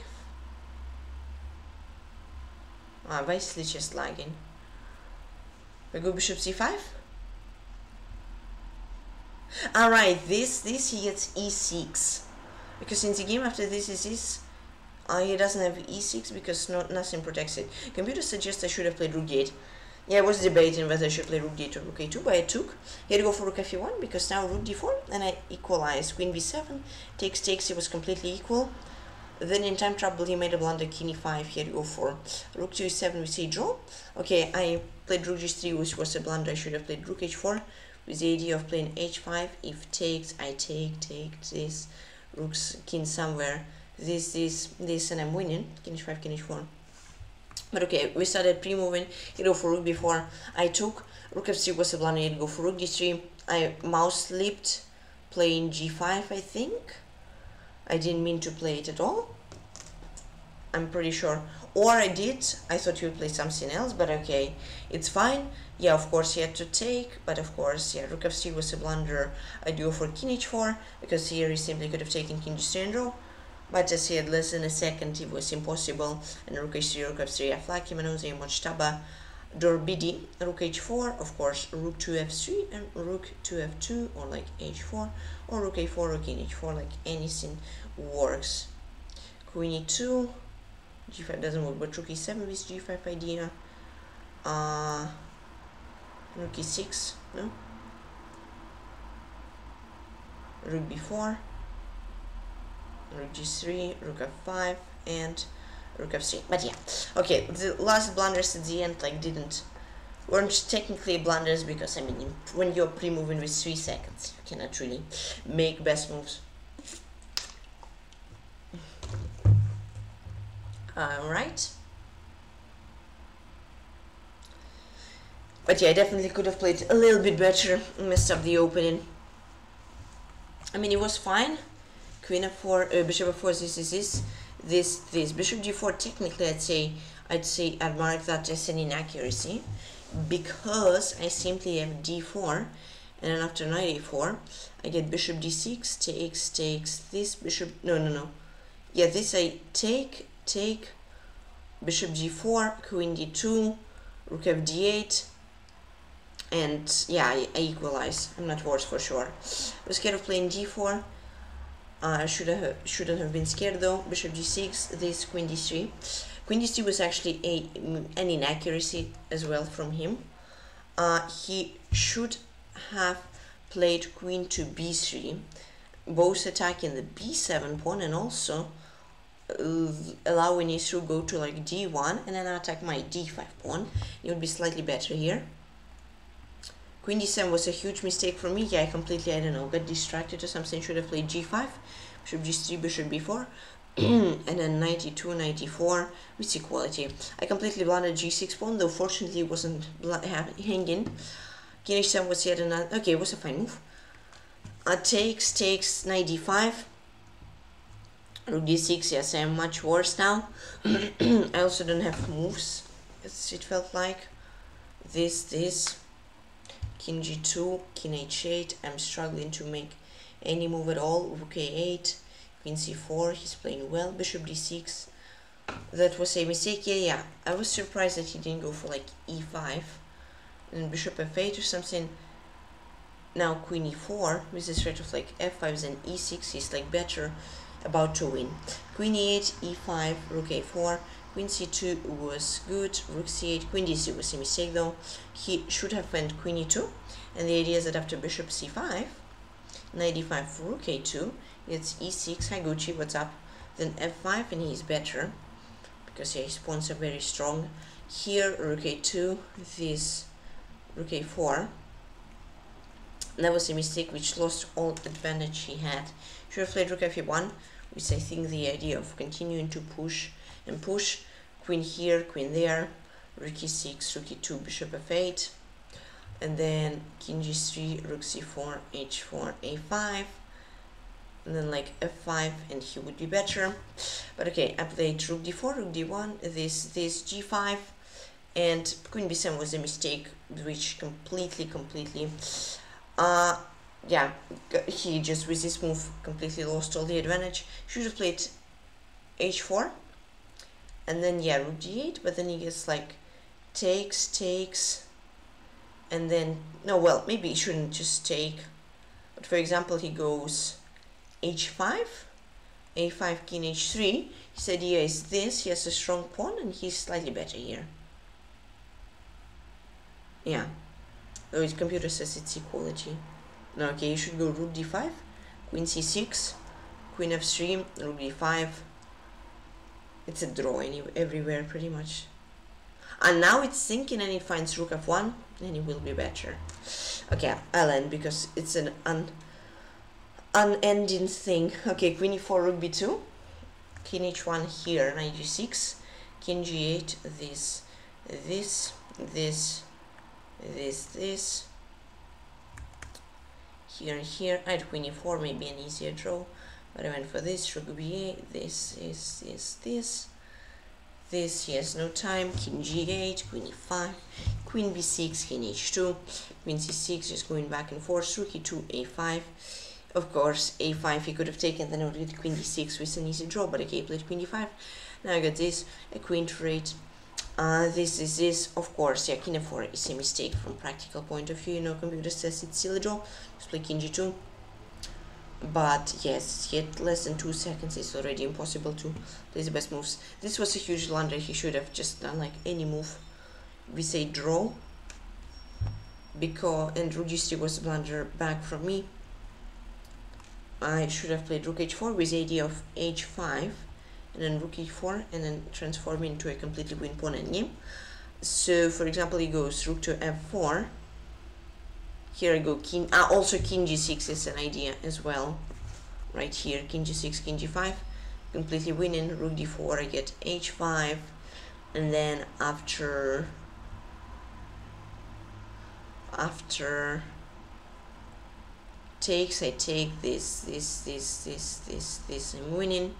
Ah, why is this just lagging? If I go bishop c five? Alright, this, this he gets e six. Because in the game after this is this, uh, he doesn't have e six because not, nothing protects it. Computer suggests I should have played rook d eight. Yeah, I was debating whether I should play rook d eight or rook a two, but I took. Here to go for rook f one because now rook d four, and I equalize. Queen b seven, takes, takes, it was completely equal. Then in time trouble, he made a blunder, king e five, here to go for rook to e seven, we see draw. Okay, I played rook g three, which was a blunder, I should have played rook h four, with the idea of playing h five, if takes, I take, take, this, rook's king somewhere, this, this, this, and I'm winning, king h five, king h four. But okay, we started pre-moving, you know, for rook before I took, rook f three was a blunder, you go for rook d three, I mouse slipped, playing g five, I think, I didn't mean to play it at all, I'm pretty sure, or I did, I thought you would play something else, but okay, it's fine, yeah, of course he had to take, but of course, yeah, rook f three was a blunder, I do for king h four, because here he simply could have taken king g three and draw. But as he had less than a second, it was impossible. And rook h three, rook f three, I flag him, and Mojtaba Dorbidi, rook h four, of course, rook to f three, and rook to f two, or like h four, or rook a four, rook in h four, like anything works. Queen e two, g five doesn't work, but rook e seven with g five idea. Uh, rook e six, no? Rook b four. Rook g three, rook f five, and rook f three. But yeah, okay, the last blunders at the end like didn't weren't technically blunders because, I mean, when you're pre-moving with three seconds, you cannot really make best moves. Alright. But yeah, I definitely could have played a little bit better, messed up the opening. I mean, it was fine. Queen f four, uh, bishop f four, this is this, this, this. Bishop g four, technically, I'd say, I'd say, I'd mark that as an inaccuracy, because I simply have d four, and then after knight a four, I get bishop d six, takes, takes, this, bishop, no, no, no. Yeah, this I take, take, bishop g four, queen d two, rook f d eight, and yeah, I, I equalize. I'm not worse for sure. I was scared of playing d four. I uh, should have, shouldn't have been scared though. Bishop g six, this, queen d three. Queen d three was actually a, an inaccuracy as well from him. Uh, he should have played queen to b three, both attacking the b seven pawn and also uh, allowing his rook go to like d one and then attack my d five pawn. It would be slightly better here. Queen d seven was a huge mistake for me. Yeah, I completely, I don't know, got distracted or something. Should have played g five, bishop g three, bishop b four, and then knight e two, knight e four, with equality. I completely blundered g six pawn, though fortunately it wasn't hanging. King h seven was yet another, okay, it was a fine move. Uh, takes, takes, knight d five, rook d six, yes, I am much worse now. I also don't have moves, as it felt like. This, this. King g two, king h eight, I'm struggling to make any move at all. Rook a eight, queen c four, he's playing well. Bishop d six, that was a mistake. Yeah, yeah, I was surprised that he didn't go for like e five and bishop f eight or something. Now queen e four with this threat of like f five and e six, he's like better, about to win. Queen e eight, e five, rook a four. Queen c two was good, rook c eight, queen d three was a mistake though. He should have went queen e two, and the idea is that after bishop c five, knight d five, rook a two, it's e six, hi Gucci, what's up, then f five, and he's better, because yeah, his pawns are very strong. Here, rook a two, this, rook a four, that was a mistake which lost all advantage he had. Should have played rook f one, which I think the idea of continuing to push and push, queen here, queen there, rook e six, rook e two, bishop f eight, and then king g three, rook c four, h four, a five, and then like f five, and he would be better. But okay, I played rook d four, rook d one, this, this, g five, and queen b seven was a mistake, which completely, completely, uh, yeah, he just with this move completely lost all the advantage. Should have played h four. And then yeah, rook d eight, but then he gets like takes, takes, and then no, well, maybe he shouldn't just take, but for example, he goes h five, a five, king h three. His idea is this, he has a strong pawn and he's slightly better here. Yeah, oh, his computer says it's equality. No, okay, you should go rook d five, queen c six, queen f three, rook d five. It's a draw anyway, everywhere pretty much. And now it's sinking and it finds rook f one and it will be better. Okay, I'll end because it's an un unending thing. Okay, queen e four, rook b two, king h one here, knight g six, king g eight, this, this, this, this, this, here and here. I had queen e four, maybe an easier draw. But I went for this, rook b eight, this, is this, this, this, he has no time, king g eight, queen e five, queen b six, king h two, queen c six, just going back and forth, rook e two, a five, of course, a five he could have taken, then I would get queen d six with an easy draw, but okay, I played queen d five, now I got this, a queen for eight, uh, this is this, of course, yeah, king f four is a mistake from practical point of view, you know, computer says it's still a draw, just play king g two. But yes, yet less than two seconds is already impossible to play the best moves. This was a huge blunder. He should have just done like any move. We say draw. Because and rook g three was a blunder back from me. I should have played rook h four with the idea of h five, and then rook e four, and then transform into a completely win pawn endgame. So, for example, he goes rook to f four. Here I go king. Ah, also king g six is an idea as well. Right here, king g six, king g five, completely winning. Rook d four, I get h five, and then after after takes, I take this, this, this, this, this, this. I'm winning.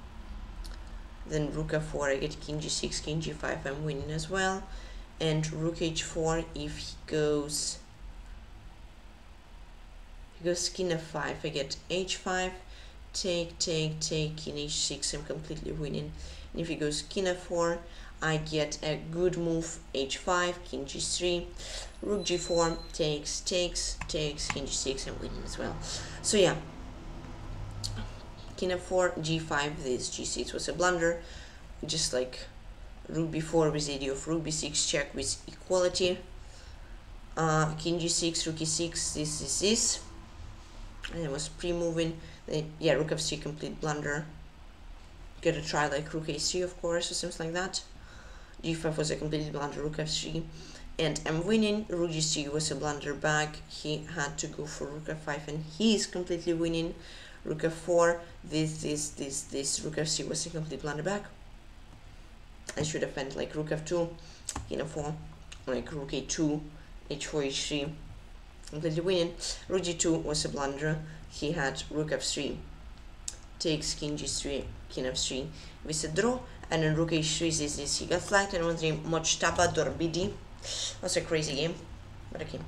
Then rook f four, I get king g six, king g five. I'm winning as well. And rook h four, if he goes, he goes king f five, I get h five, take, take, take, king h six, I'm completely winning. And if he goes king f four, I get a good move, h five, king g three, rook g four, takes, takes, takes, king g six, I'm winning as well. So yeah, king f four, g five, this g six was a blunder, just like rook b four with the idea of rook b six check with equality. Uh, king g six, rook e six, this is this, this, and it was pre-moving. Yeah, rook f three, complete blunder. Gotta try like rook a three, of course, or something like that. g five was a complete blunder, rook f three, and I'm winning. Rook g three was a blunder back. He had to go for rook f five, and he is completely winning. Rook f four, this, this, this, this, rook f three was a complete blunder back. I should have went like rook f two, king f four, like rook a two, h four, h three, completely winning. Rook g two was a blunder. He had rook f three, takes, king g three, king f three with a draw, and then rook h three is this. He got flagged, and one dream Mojtaba Dorbidi. Was a crazy game, but okay.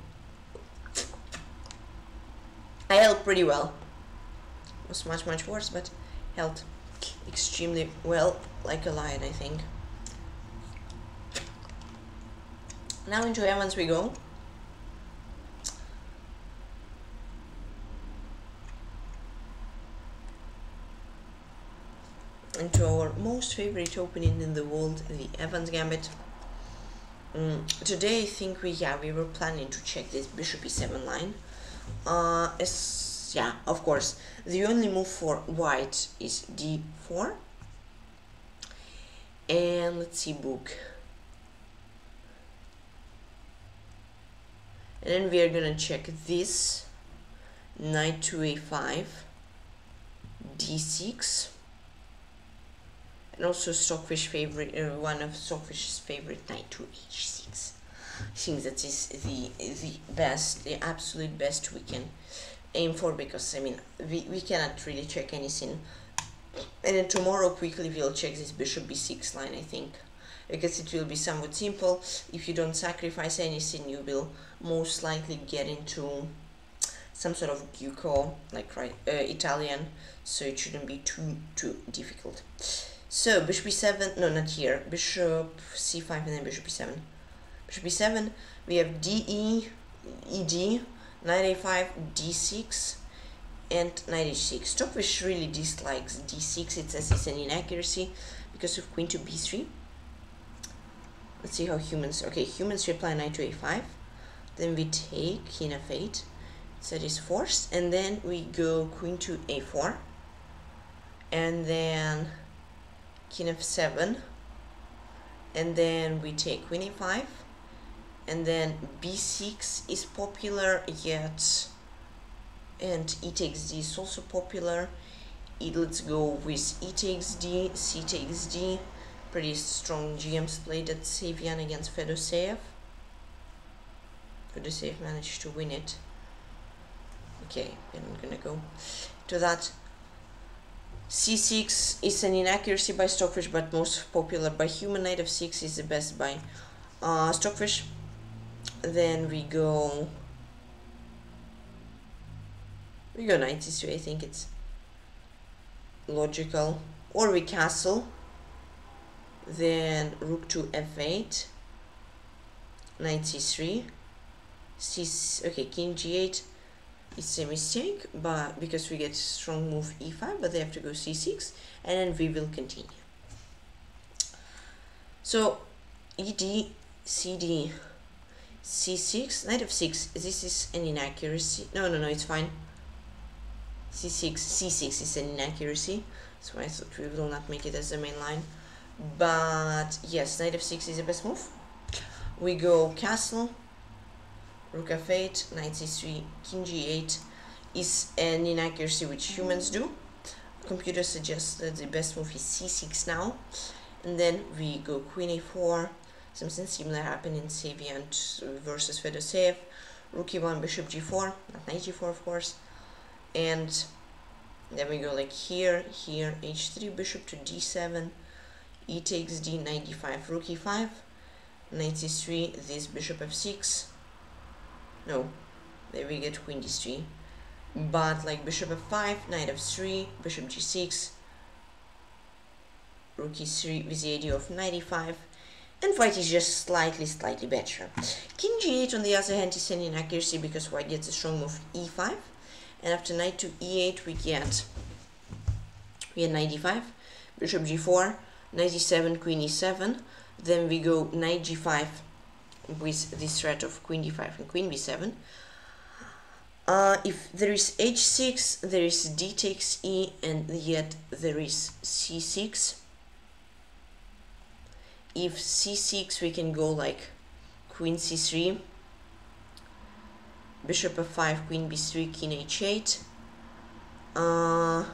I held pretty well. It was much much worse, but held extremely well, like a lion, I think. Now into Evans we go. Into our most favorite opening in the world, the Evans Gambit. Mm, today I think we yeah we were planning to check this bishop e seven line. Uh, as, yeah, of course, the only move for white is d four. And let's see book. And then we are gonna check this knight to a five, d six, and also Stockfish favorite, uh, one of Stockfish's favorite, knight to h six. I think that is the the best, the absolute best we can aim for, because I mean we we cannot really check anything. And then tomorrow quickly we'll check this bishop b six line, I think. Because it will be somewhat simple. If you don't sacrifice anything, you will most likely get into some sort of Gyuko, like right, uh, Italian, so it shouldn't be too too difficult. So bishop b seven, no, not here, bishop c five, and then bishop b seven. Bishop b seven, we have d e, e d, knight a five, d six, and knight h six. Stockfish really dislikes d six, it says it's an inaccuracy because of queen to b three. Let's see how humans, okay, humans reply knight to a five, then we take king f eight, so that is forced, and then we go queen to a four, and then king f seven, and then we take queen a five, and then b six is popular, yet, and e takes d is also popular. It, let's go with e takes d, c takes d. Pretty strong G Ms played at Sevian against Fedoseev. Fedoseev managed to win it. Okay, then I'm gonna go to that. c six is an inaccuracy by Stockfish, but most popular by human. Knight f six is the best by uh, Stockfish. Then we go. We go knight c three. I think it's logical. Or we castle. Then rook to f eight, knight c three, c okay, king g eight. It's a mistake, but because we get strong move e five, but they have to go c six, and then we will continue. So ed, cd, c six, knight f six. This is an inaccuracy. No, no, no, it's fine. c six, c six is an inaccuracy. So I thought we will not make it as the main line. But yes, knight f six is the best move. we go castle, rook f eight, knight c three, king g eight is an inaccuracy which humans do. Computer suggests that the best move is c six now, and then we go queen a four. Something similar happened in Sevian versus Fedoseev. Rook e one, bishop g four, not knight g four of course, and then we go like here, here, h three, bishop to d seven, e takes d, knight d five, rook e five, knight c three, this bishop f six, no, then we get queen d three, but like bishop f five, knight f three, bishop g six, rook e three with the idea of knight e five, and white is just slightly, slightly better. King g eight on the other hand is an inaccuracy because white gets a strong move e five, and after knight to e eight we get we get knight d five, bishop g four, knight e seven, queen e seven, then we go knight g five with the threat of queen d five and queen b seven. Uh, if there is h six, there is d takes e, and yet there is c six. If c six, we can go like queen c three, bishop f five, queen b three, king h eight, uh,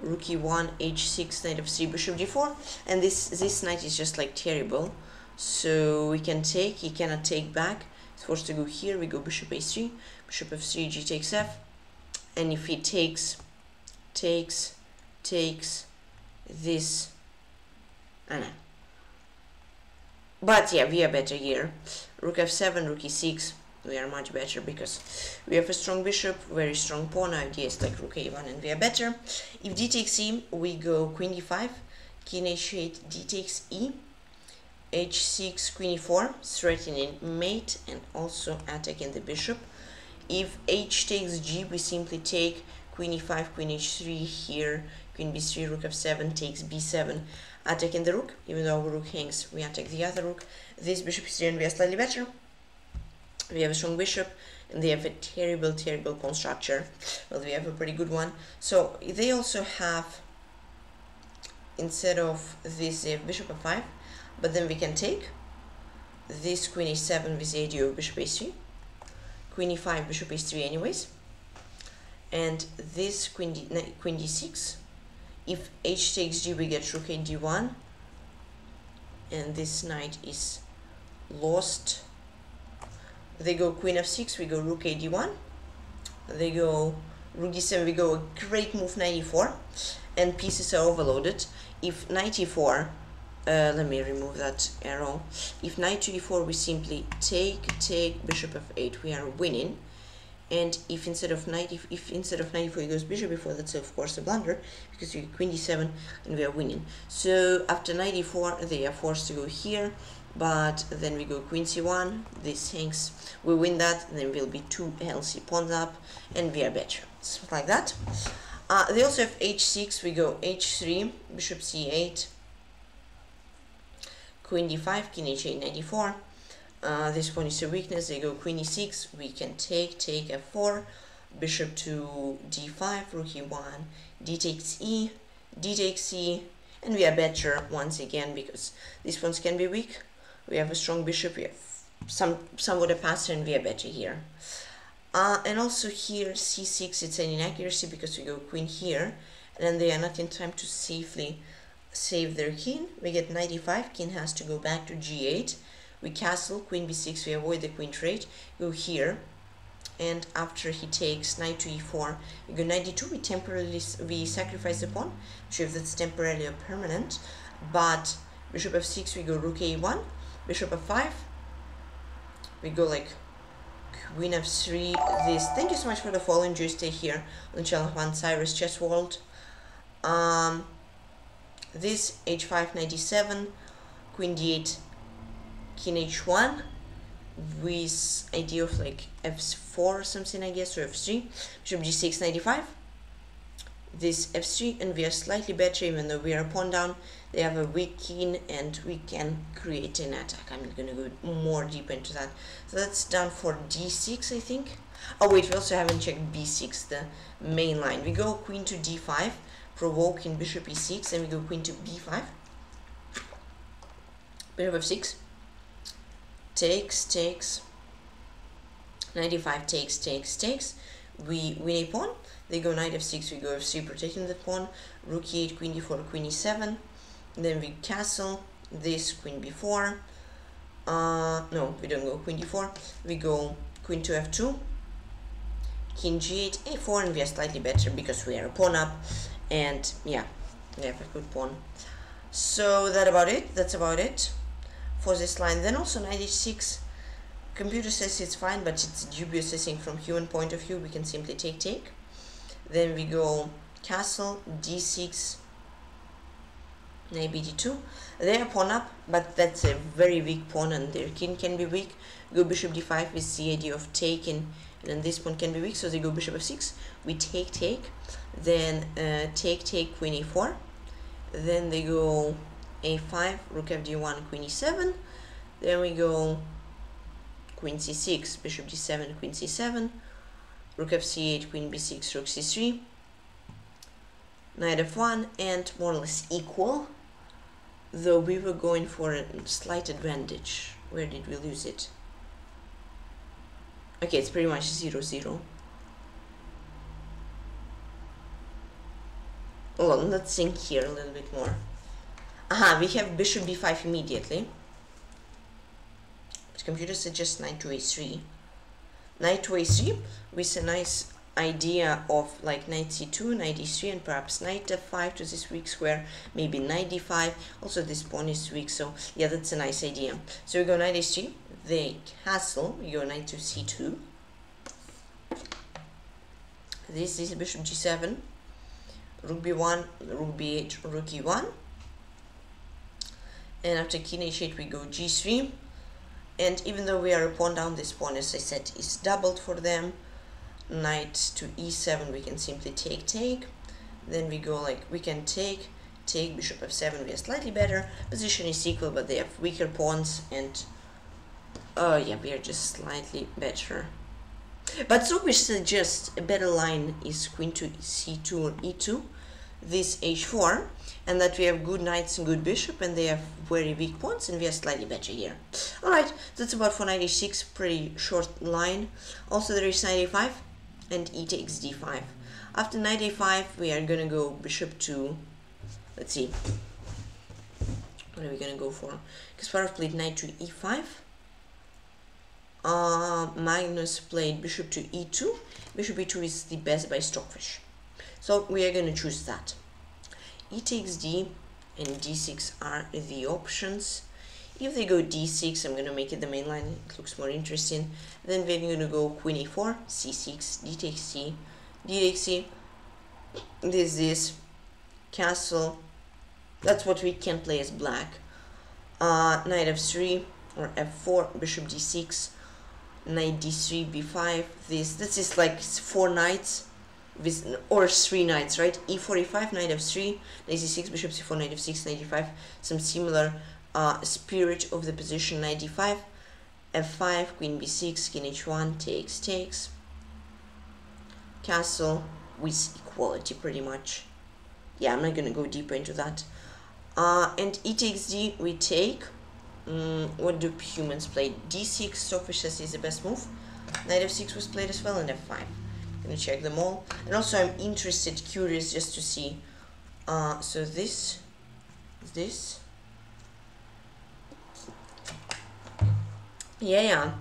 rook e one, h six, knight f three, bishop d four, and this this knight is just like terrible, so we can take, he cannot take back, he's forced to go here, we go bishop a three, bishop f three, g takes f, and if he takes, takes, takes, this, I know. But yeah, we are better here. Rook f seven, rook e six, we are much better because we have a strong bishop, very strong pawn, idea is like rook a one, and we are better. If d takes e, we go queen d five, king h eight, d takes e, h six, queen e four, threatening mate and also attacking the bishop. If h takes g, we simply take queen e five, queen h three here, queen b three, rook f seven, takes b seven, attacking the rook. Even though our rook hangs, we attack the other rook. This bishop is here and we are slightly better. We have a strong bishop and they have a terrible, terrible pawn structure. Well, we have a pretty good one. So they also have, instead of this, they have bishop f five, but then we can take this queen a seven with the idea of bishop a three, queen e five, bishop a three anyways, and this queen, D, queen d six. If h takes g, we get rook and d one, and this knight is lost. They go queen f six, we go rook a d one, they go rook d seven, we go a great move knight e four, and pieces are overloaded. If knight e four, uh, let me remove that arrow, if knight to e four, we simply take, take, bishop f eight, we are winning. And if instead of knight, if, if instead of knight e four, he goes bishop e four, that's of course a blunder because we queen d seven and we are winning. So after knight e four, they are forced to go here, but then we go queen c one. This hangs, we win that, and then we'll be two healthy pawns up, and we are better. Stuff like that. Uh, they also have h six. We go h three, bishop c eight, queen d five, king h eight, knight e four. Uh, this pawn is a weakness, they go queen e six, we can take, take f four, bishop to d five, rook e one, d takes e, d takes e, and we are better once again because these pawns can be weak, we have a strong bishop, we have some somewhat a pattern, we are better here. Uh, and also here c six, it's an inaccuracy because we go queen here, and then they are not in time to safely save their king, we get knight e five, king has to go back to g eight, we castle, queen b six, we avoid the queen trade, go here, and after he takes knight to e four, we go knight d two, we temporarily we sacrifice the pawn, not sure if that's temporarily or permanent, but bishop f six, we go rook a one, bishop f five, we go like queen f three, this. Thank you so much for the follow, enjoy stay here on the channel Juan Cyrus Chess World. Um, this, h five, knight d seven, queen d eight, king h one with idea of like f four or something, I guess, or f three, bishop g six, knight e five, this f three, and we are slightly better even though we are a pawn down. They have a weak king and we can create an attack. I'm not gonna go more deep into that. So that's down for d six, I think. Oh wait, we also haven't checked b six, the main line. We go queen to d five, provoking bishop e six, and we go queen to b five. Bishop f six. Takes, takes. Knight f five, takes, takes, takes. We win a pawn. They go knight f six, we go f three, protecting the pawn. Rook e eight, queen d four, queen e seven. Then we castle this queen b four. Uh, no, we don't go queen d four. We go queen to f two. king g eight, a four, and we are slightly better because we are a pawn up. And yeah, we have a good pawn. So that about it. That's about it for this line. Then also knight h six. Computer says it's fine, but it's dubious. I think from human point of view, we can simply take take. Then we go castle d six. knight b d two. They are pawn up, but that's a very weak pawn, and their king can be weak. Go bishop d five with the idea of taking. Then this pawn can be weak, so they go bishop f six. We take take. Then uh, take take queen a four. Then they go a five, rook f d one, queen e seven. Then we go queen c six, bishop d seven, queen c seven, rook f c eight, queen b six, rook c three, knight f one, and more or less equal, though we were going for a slight advantage. Where did we lose it? Okay, it's pretty much zero zero. Hold on, let's think here a little bit more. Aha, we have bishop b five immediately. But computer suggests knight to a three. Knight to a three with a nice idea of like knight c two, knight e three, and perhaps knight f five to this weak square, maybe knight d five. Also, this pawn is weak, so yeah, that's a nice idea. So we go knight h three, they castle, we go knight to c two. This is bishop g seven. rook b one, rook b eight, rook e one, and after king h eight we go g three, and even though we are a pawn down, this pawn, as I said, is doubled for them. Knight to e seven, we can simply take take. Then we go like we can take take bishop f seven. We are slightly better, position is equal, but they have weaker pawns, and oh yeah, we are just slightly better. But Stockfish suggests a better line is queen to c two or e two, this h four, and that we have good knights and good bishop, and they have very weak pawns, and we are slightly better here. Alright, that's about for knight h six, pretty short line. Also there is knight a five and e takes d five. After knight a five we are gonna go bishop to, let's see, what are we gonna go for? Kasparov played knight to e five. Uh, Magnus played bishop to e two. Bishop e two is the best by Stockfish, so we are going to choose that. E takes d and d six are the options. If they go d six, I'm going to make it the main line, it looks more interesting. Then we're going to go queen a four, c six, d takes c, d takes c. This is castle, that's what we can play as black. Uh, knight f three or f four, bishop d six, knight d three, b five. This this is like four knights with or three knights, right? e four, e five, knight f three, knight c six, bishop c four, knight f six, knight d five. Some similar uh, spirit of the position. Knight d five, f five, queen b six, king h one, takes takes. Castle with equality, pretty much. Yeah, I'm not gonna go deeper into that. Uh, and e takes d, we take. Mm, what do humans play? d six, Stockfish says, is the best move. Knight f six was played as well, and f five. I'm gonna check them all. And also I'm interested, curious, just to see. Uh, so this, this. Yeah, yeah.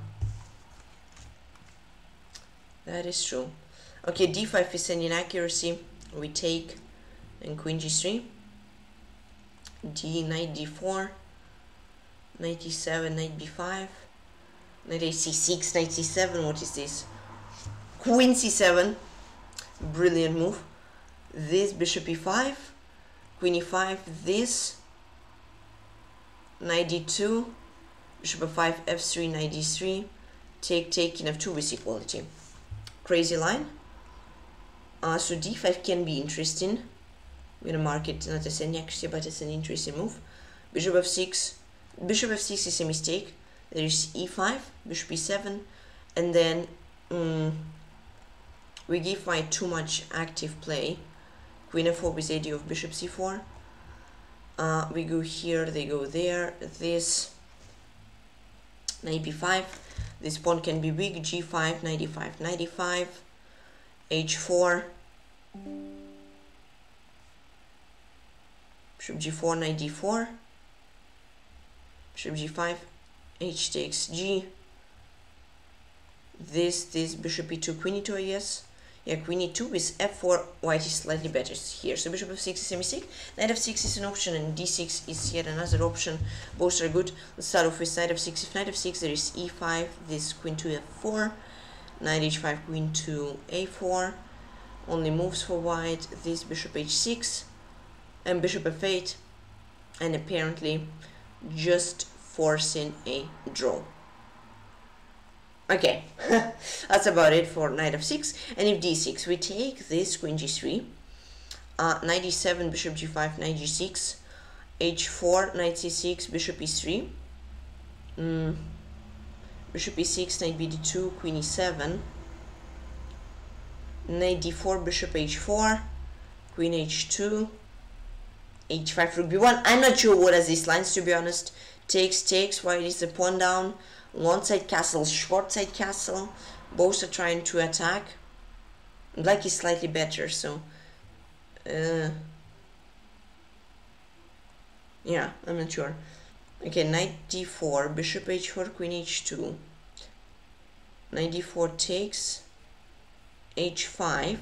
That is true. Okay, d five is an inaccuracy. We take, and queen g three. d, knight d four. knight e seven, knight b five, knight a c six, knight c seven, what is this? queen c seven, brilliant move. This, bishop e five, queen e five, this, knight d two, bishop f five, f three, knight d three, take, take, king f two with equality. Crazy line. Uh, so d five can be interesting. I'm gonna mark it not as an accuracy, but it's an interesting move. bishop f six. Bishop f six is a mistake. There is e five, bishop e seven, and then um, we give white too much active play. Queen f four with idea of bishop c four. Uh, we go here, they go there. This ninety-five. This pawn can be weak. G five, ninety-five, ninety-five. H four. Bishop G four, ninety-four. Bishop G five. H takes G. This, this, bishop E two, queen E two, yes. Yeah, queen E two with F four, white is slightly better here. So bishop F six is semi-sick, knight F six is an option, and D six is yet another option. Both are good. Let's start off with knight F six. If knight F six, there is E five, this queen two F four, knight H five, queen two A four. Only moves for white, this bishop H six, and bishop F eight, and apparently just forcing a draw. Okay, that's about it for knight F six. And if D six, we take this queen G three, uh, knight E seven, bishop G five, knight G six, H four, knight C six, bishop E three, mm. bishop E six, knight B D two, queen E seven, knight D four, bishop H four, queen H two, H five, rook B one. I'm not sure what are these lines, to be honest. Takes, takes, white is the pawn down. Long side castle, short side castle, both are trying to attack. Black is slightly better, so uh, yeah, I'm not sure. Okay, knight D four, bishop H four, queen H two, knight D four takes, H five.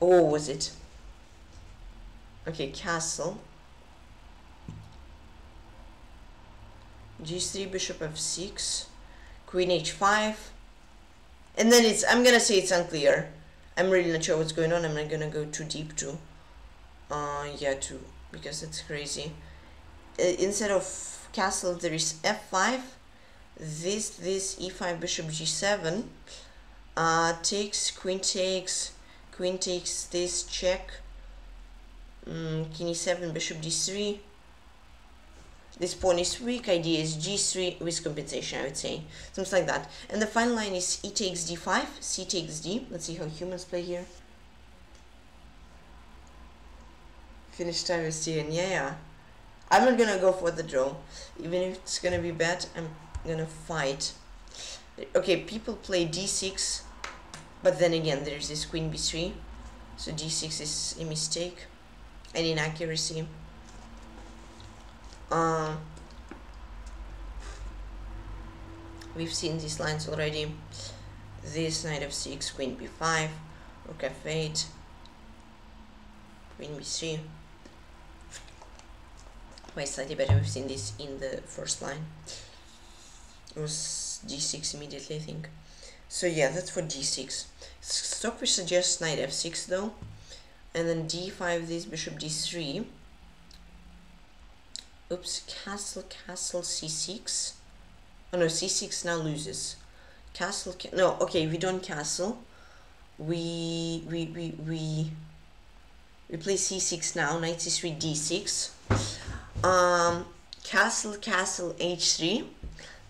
Oh, what was it? Okay, castle. G three, bishop F six, queen H five, and then it's, I'm gonna say it's unclear. I'm really not sure what's going on. I'm not gonna go too deep to, uh, yeah, to, because it's crazy. Uh, instead of castle, there is F five, this, this, E five, bishop G seven, uh, takes, queen takes, queen takes this, check, um, king E seven, bishop D three. This pawn is weak, idea is G three with compensation, I would say. Something like that. And the final line is E takes D five, C takes D. Let's see how humans play here. Finish time with C, and yeah, yeah. I'm not gonna go for the draw. Even if it's gonna be bad, I'm gonna fight. Okay, people play D six, but then again, there's this queen B three. So D six is a mistake, an inaccuracy. Uh, we've seen these lines already. This knight F six, queen B five, rook F eight, queen B three. Wait, slightly better. We've seen this in the first line. It was D six immediately, I think. So yeah, that's for D six. Stockfish suggests knight F six though, and then D five, this bishop D three. Oops, castle, castle, C six. Oh no, C six now loses. Castle, ca no, okay, we don't castle. We, we, we, we, we play C six now, knight C three, D six. Um, castle, castle, H three.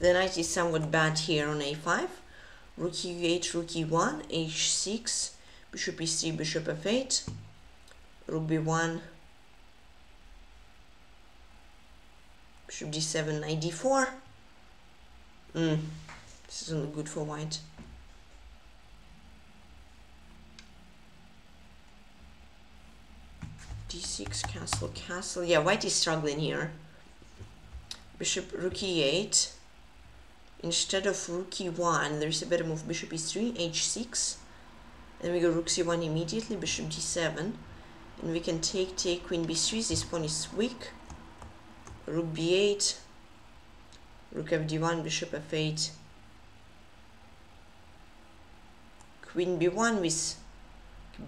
The knight is somewhat bad here on A five. Rook E eight, rook E one, H six, bishop E three, bishop F eight, rook B one. Bishop D seven, knight D four. Mm, this isn't look good for white. D six, castle, castle. Yeah, white is struggling here. Bishop rook E eight. Instead of rook E one, there's a better move. Bishop E three, H six. And we go rook C one immediately. Bishop D seven. And we can take, take queen B three. This pawn is weak. Rook B eight, rook F D one, bishop F eight, queen B one with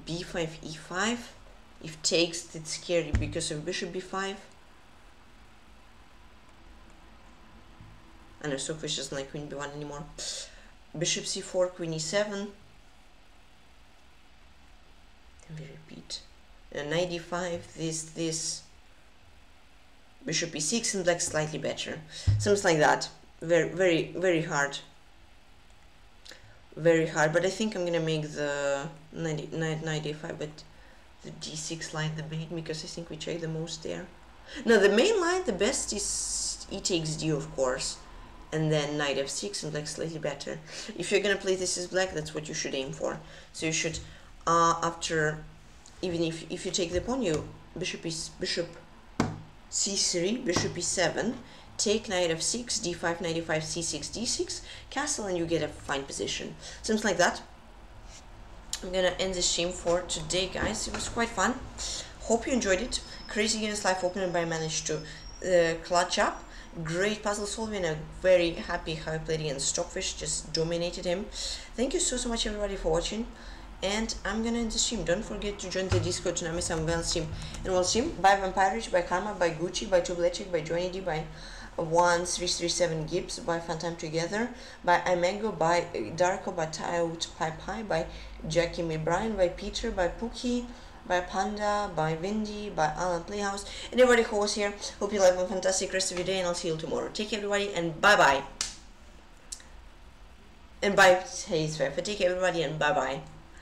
B five, E five. If takes, it's scary because of bishop B five. I know Stockfish doesn't like queen B one anymore. Bishop C four, queen E seven. And we repeat. And knight E five, this, this. Bishop E six, and black slightly better. Something like that. Very, very, very hard. Very hard, but I think I'm gonna make the knight, knight, knight A five, but the D six line the bait, because I think we check the most there. No, the main line, the best is e takes d, of course, and then knight f six, and black slightly better. If you're gonna play this as black, that's what you should aim for. So you should, uh, after, even if if you take the pawn, you bishop is bishop c three, bishop e seven, take knight f six, d five, knight e five, c six, d six, castle, and you get a fine position. Something like that. I'm gonna end the stream for today, guys. It was quite fun. Hope you enjoyed it. Crazy Games Live opening, but I managed to uh, clutch up. Great puzzle solving. I'm very happy how I played against Stockfish. Just dominated him. Thank you so so much everybody for watching. And I'm gonna end the stream. Don't forget to join the Discord to not miss some Val's team. And we'll stream by Vampirish, by Karma, by Gucci, by Tubletic, by Johnny D, by one three three seven Gibbs, by Phantom Together, by Imango, by Darko, by Taout Pai Pai, by Jackie McBrien, by Peter, by Pookie, by Panda, by Windy, by Alan Playhouse, and everybody who was here. Hope you have a fantastic rest of your day, and I'll see you tomorrow. Take care, everybody, and bye-bye. And bye, hey, Swift. Take care, everybody, and bye-bye.